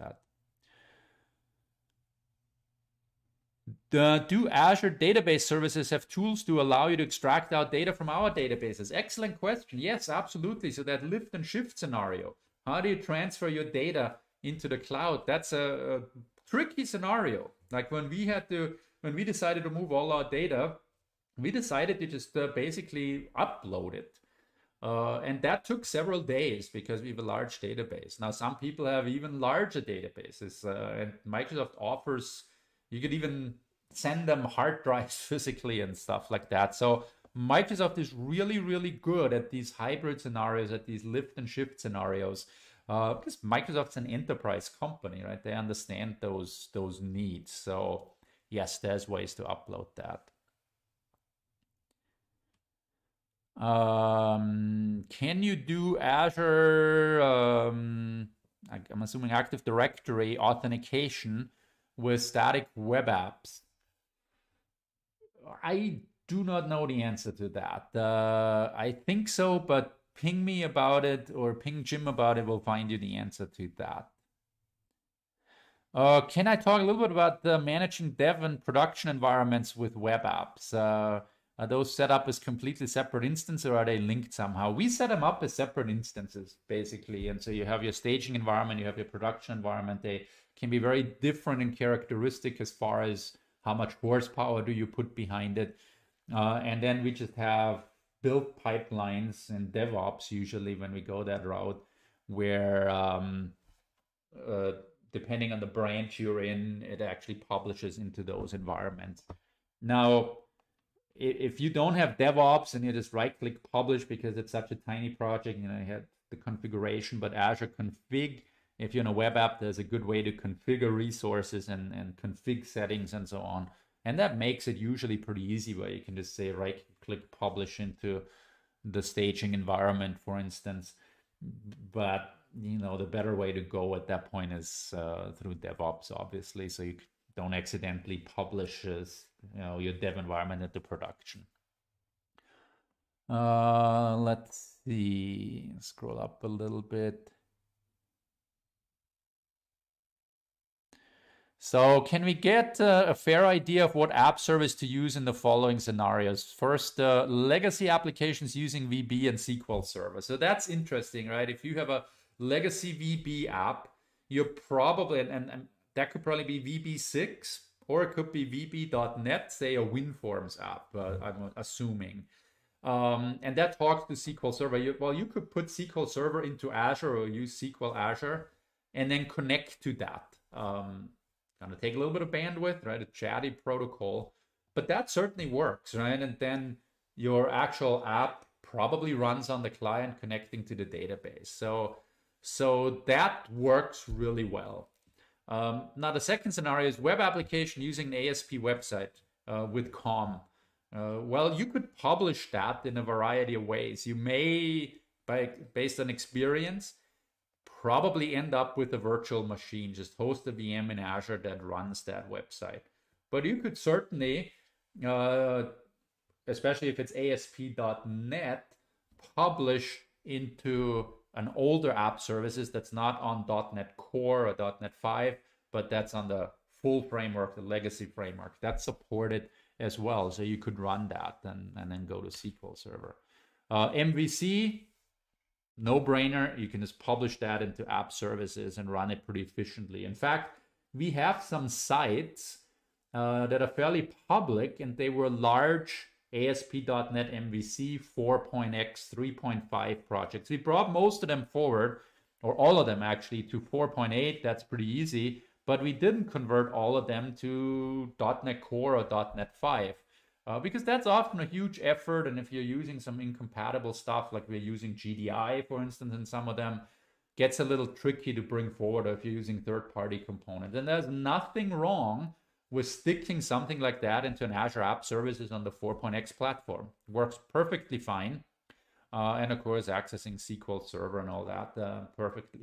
that. Do Azure database services have tools to allow you to extract out data from our databases? Excellent question. Yes, absolutely. So that lift and shift scenario. How do you transfer your data into the cloud? That's a tricky scenario. Like when we decided to move all our data, we decided to just basically upload it. And that took several days because we have a large database. Now, some people have even larger databases and Microsoft offers, you could even send them hard drives physically and stuff like that. So Microsoft is really, really good at these hybrid scenarios, at these lift and shift scenarios, because Microsoft's an enterprise company, right? They understand those needs. So yes, there's ways to upload that. Can you do Azure, I'm assuming Active Directory authentication with static web apps? I do not know the answer to that. I think so, but ping me about it or ping Jim about it. We'll find you the answer to that. Can I talk a little bit about managing dev and production environments with web apps? Are those set up as completely separate instances, or are they linked somehow? We set them up as separate instances, basically. And so you have your staging environment, you have your production environment. They can be very different in characteristic as far as how much horsepower do you put behind it. And then we just have build pipelines and DevOps usually when we go that route, where depending on the branch you're in, it actually publishes into those environments. Now, if you don't have DevOps and you just right-click publish because it's such a tiny project, you know, you had the configuration, but Azure config, if you're in a web app, there's a good way to configure resources and config settings and so on. And that makes it usually pretty easy, where you can just say right-click publish into the staging environment, for instance. But you know, the better way to go at that point is through DevOps, obviously, so you don't accidentally publish your dev environment into production. Let's see. Scroll up a little bit. So can we get a fair idea of what app service to use in the following scenarios? First, legacy applications using VB and SQL Server. So that's interesting, right? If you have a legacy VB app, you're probably, and that could probably be VB6, or it could be VB.NET, say a WinForms app, I'm assuming. And that talks to SQL Server. You could put SQL Server into Azure or use SQL Azure and then connect to that. Gonna take a little bit of bandwidth, right? A chatty protocol, but that certainly works, right? And then your actual app probably runs on the client connecting to the database. So that works really well. Now, the second scenario is web application using an ASP website with COM. Well, you could publish that in a variety of ways. You may, based on experience, probably end up with a virtual machine, just host a VM in Azure that runs that website. But you could certainly, especially if it's ASP.NET, publish into an older app services that's not on .NET Core or .NET 5, but that's on the full framework, the legacy framework. That's supported as well. So you could run that and then go to SQL Server. MVC, no-brainer. You can just publish that into app services and run it pretty efficiently. In fact, we have some sites that are fairly public, and they were large ASP.NET MVC 4.x, 3.5 projects. We brought most of them forward, or all of them actually, to 4.8. That's pretty easy, but we didn't convert all of them to .NET Core or .NET 5. Because that's often a huge effort, and if you're using some incompatible stuff, like we're using GDI, for instance, in some of them, gets a little tricky to bring forward, or if you're using third-party components. And there's nothing wrong with sticking something like that into an Azure App Services on the 4.x platform. It works perfectly fine. And of course, accessing SQL Server and all that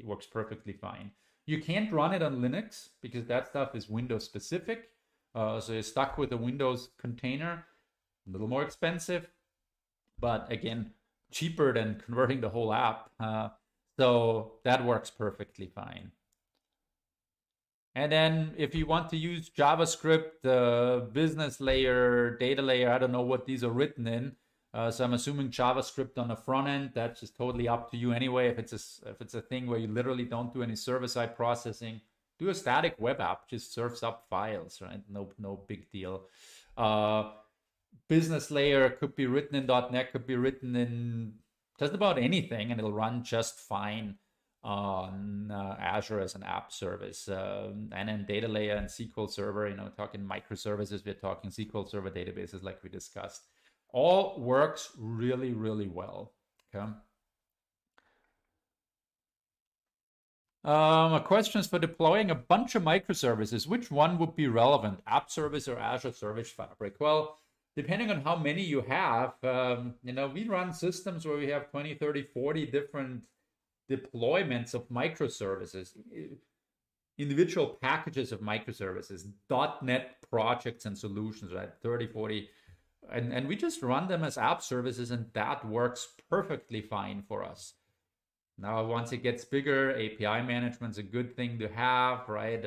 works perfectly fine. You can't run it on Linux, because that stuff is Windows-specific. So you're stuck with a Windows container, a little more expensive, but again, cheaper than converting the whole app. So that works perfectly fine. And then if you want to use JavaScript, business layer, data layer, I don't know what these are written in. So I'm assuming JavaScript on the front end, that's just totally up to you anyway. If it's a thing where you literally don't do any server-side processing, do a static web app, just serves up files, right? No big deal. Business layer could be written in .NET, could be written in just about anything, and it'll run just fine. on Azure as an app service. And then data layer and SQL Server, you know, talking microservices, we're talking SQL Server databases like we discussed. All works really, really well. Okay. Questions for deploying a bunch of microservices. Which one would be relevant, App Service or Azure Service Fabric? Well, depending on how many you have, you know, we run systems where we have 20, 30, 40 different deployments of microservices, individual packages of microservices, .NET projects and solutions, right? 30, 40, and we just run them as app services, and that works perfectly fine for us. Now, once it gets bigger, API management's a good thing to have, right?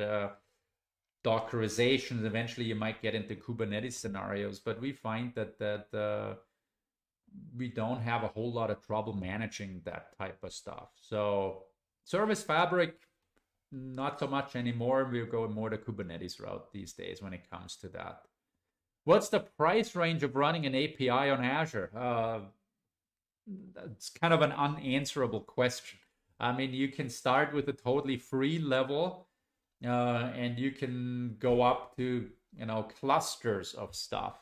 Dockerizations, eventually you might get into Kubernetes scenarios, but we find that we don't have a whole lot of trouble managing that type of stuff. So Service Fabric, not so much anymore. We're going more the Kubernetes route these days when it comes to that. What's the price range of running an API on Azure? That's kind of an unanswerable question. I mean, you can start with a totally free level, and you can go up to, you know, clusters of stuff.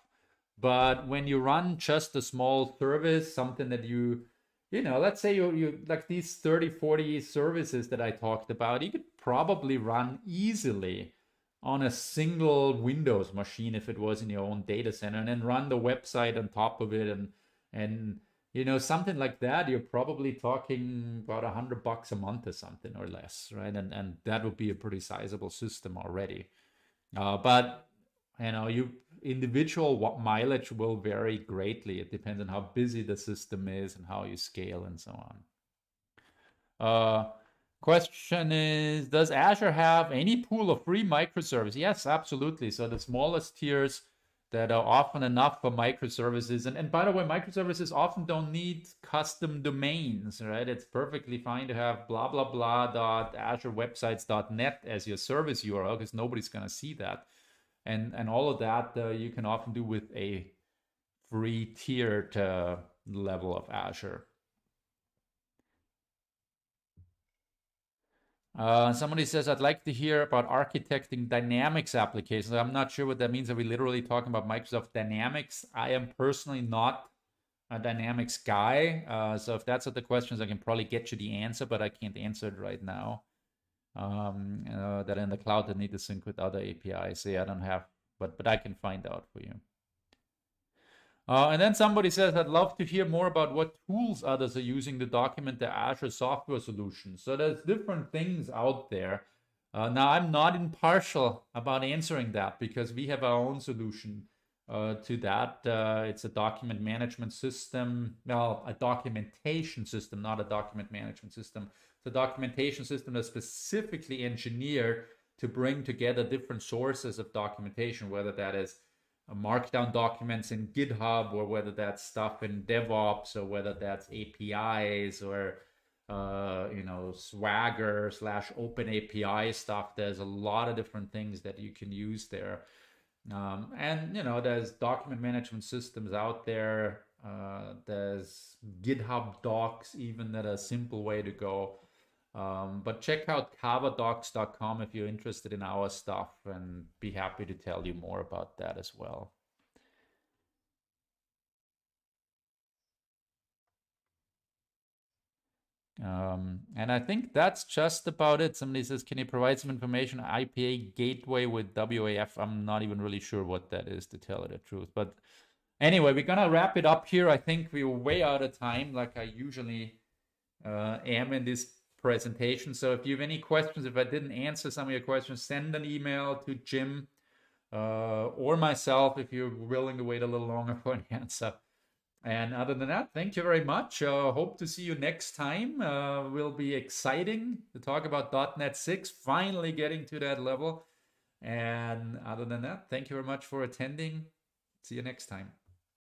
But when you run just a small service, something that you know, let's say you like these 30, 40 services that I talked about, you could probably run easily on a single Windows machine if it was in your own data center, and then run the website on top of it, and you know, something like that, you're probably talking about $100 a month or something or less, right? And that would be a pretty sizable system already. But, you know, individual mileage will vary greatly. It depends on how busy the system is and how you scale and so on. Question is, does Azure have any pool of free microservices? Yes, absolutely. So the smallest tiers that are often enough for microservices. And by the way, microservices often don't need custom domains, right? It's perfectly fine to have blah, blah, blah.azurewebsites.net as your service URL, because nobody's going to see that. And all of that you can often do with a free tiered level of Azure. Somebody says, I'd like to hear about architecting Dynamics applications. I'm not sure what that means. Are we literally talking about Microsoft Dynamics? I am personally not a Dynamics guy. So if that's what the question is, I can probably get you the answer, but I can't answer it right now. That in the cloud, they need to sync with other APIs. So yeah, I don't have, but I can find out for you. And then somebody says, I'd love to hear more about what tools others are using to document their Azure software solutions. So there's different things out there. Now, I'm not impartial about answering that because we have our own solution to that. It's a document management system. Well, a documentation system, not a document management system. It's a documentation system that's specifically engineered to bring together different sources of documentation, whether that is markdown documents in GitHub, or whether that's stuff in DevOps, or whether that's APIs, or you know, Swagger / Open API stuff. There's a lot of different things that you can use there, and you know, there's document management systems out there. There's GitHub Docs, even that a simple way to go. But check out cavadocs.com if you're interested in our stuff, and be happy to tell you more about that as well. And I think that's just about it. Somebody says, can you provide some information on IPA gateway with WAF? I'm not even really sure what that is, to tell you the truth. But anyway, we're going to wrap it up here. I think we're way out of time, like I usually am in this presentation. So if you have any questions, if I didn't answer some of your questions, send an email to Jim or myself if you're willing to wait a little longer for an answer. And other than that, thank you very much. Hope to see you next time. Will be exciting to talk about .NET 6, finally getting to that level. And other than that, thank you very much for attending. See you next time.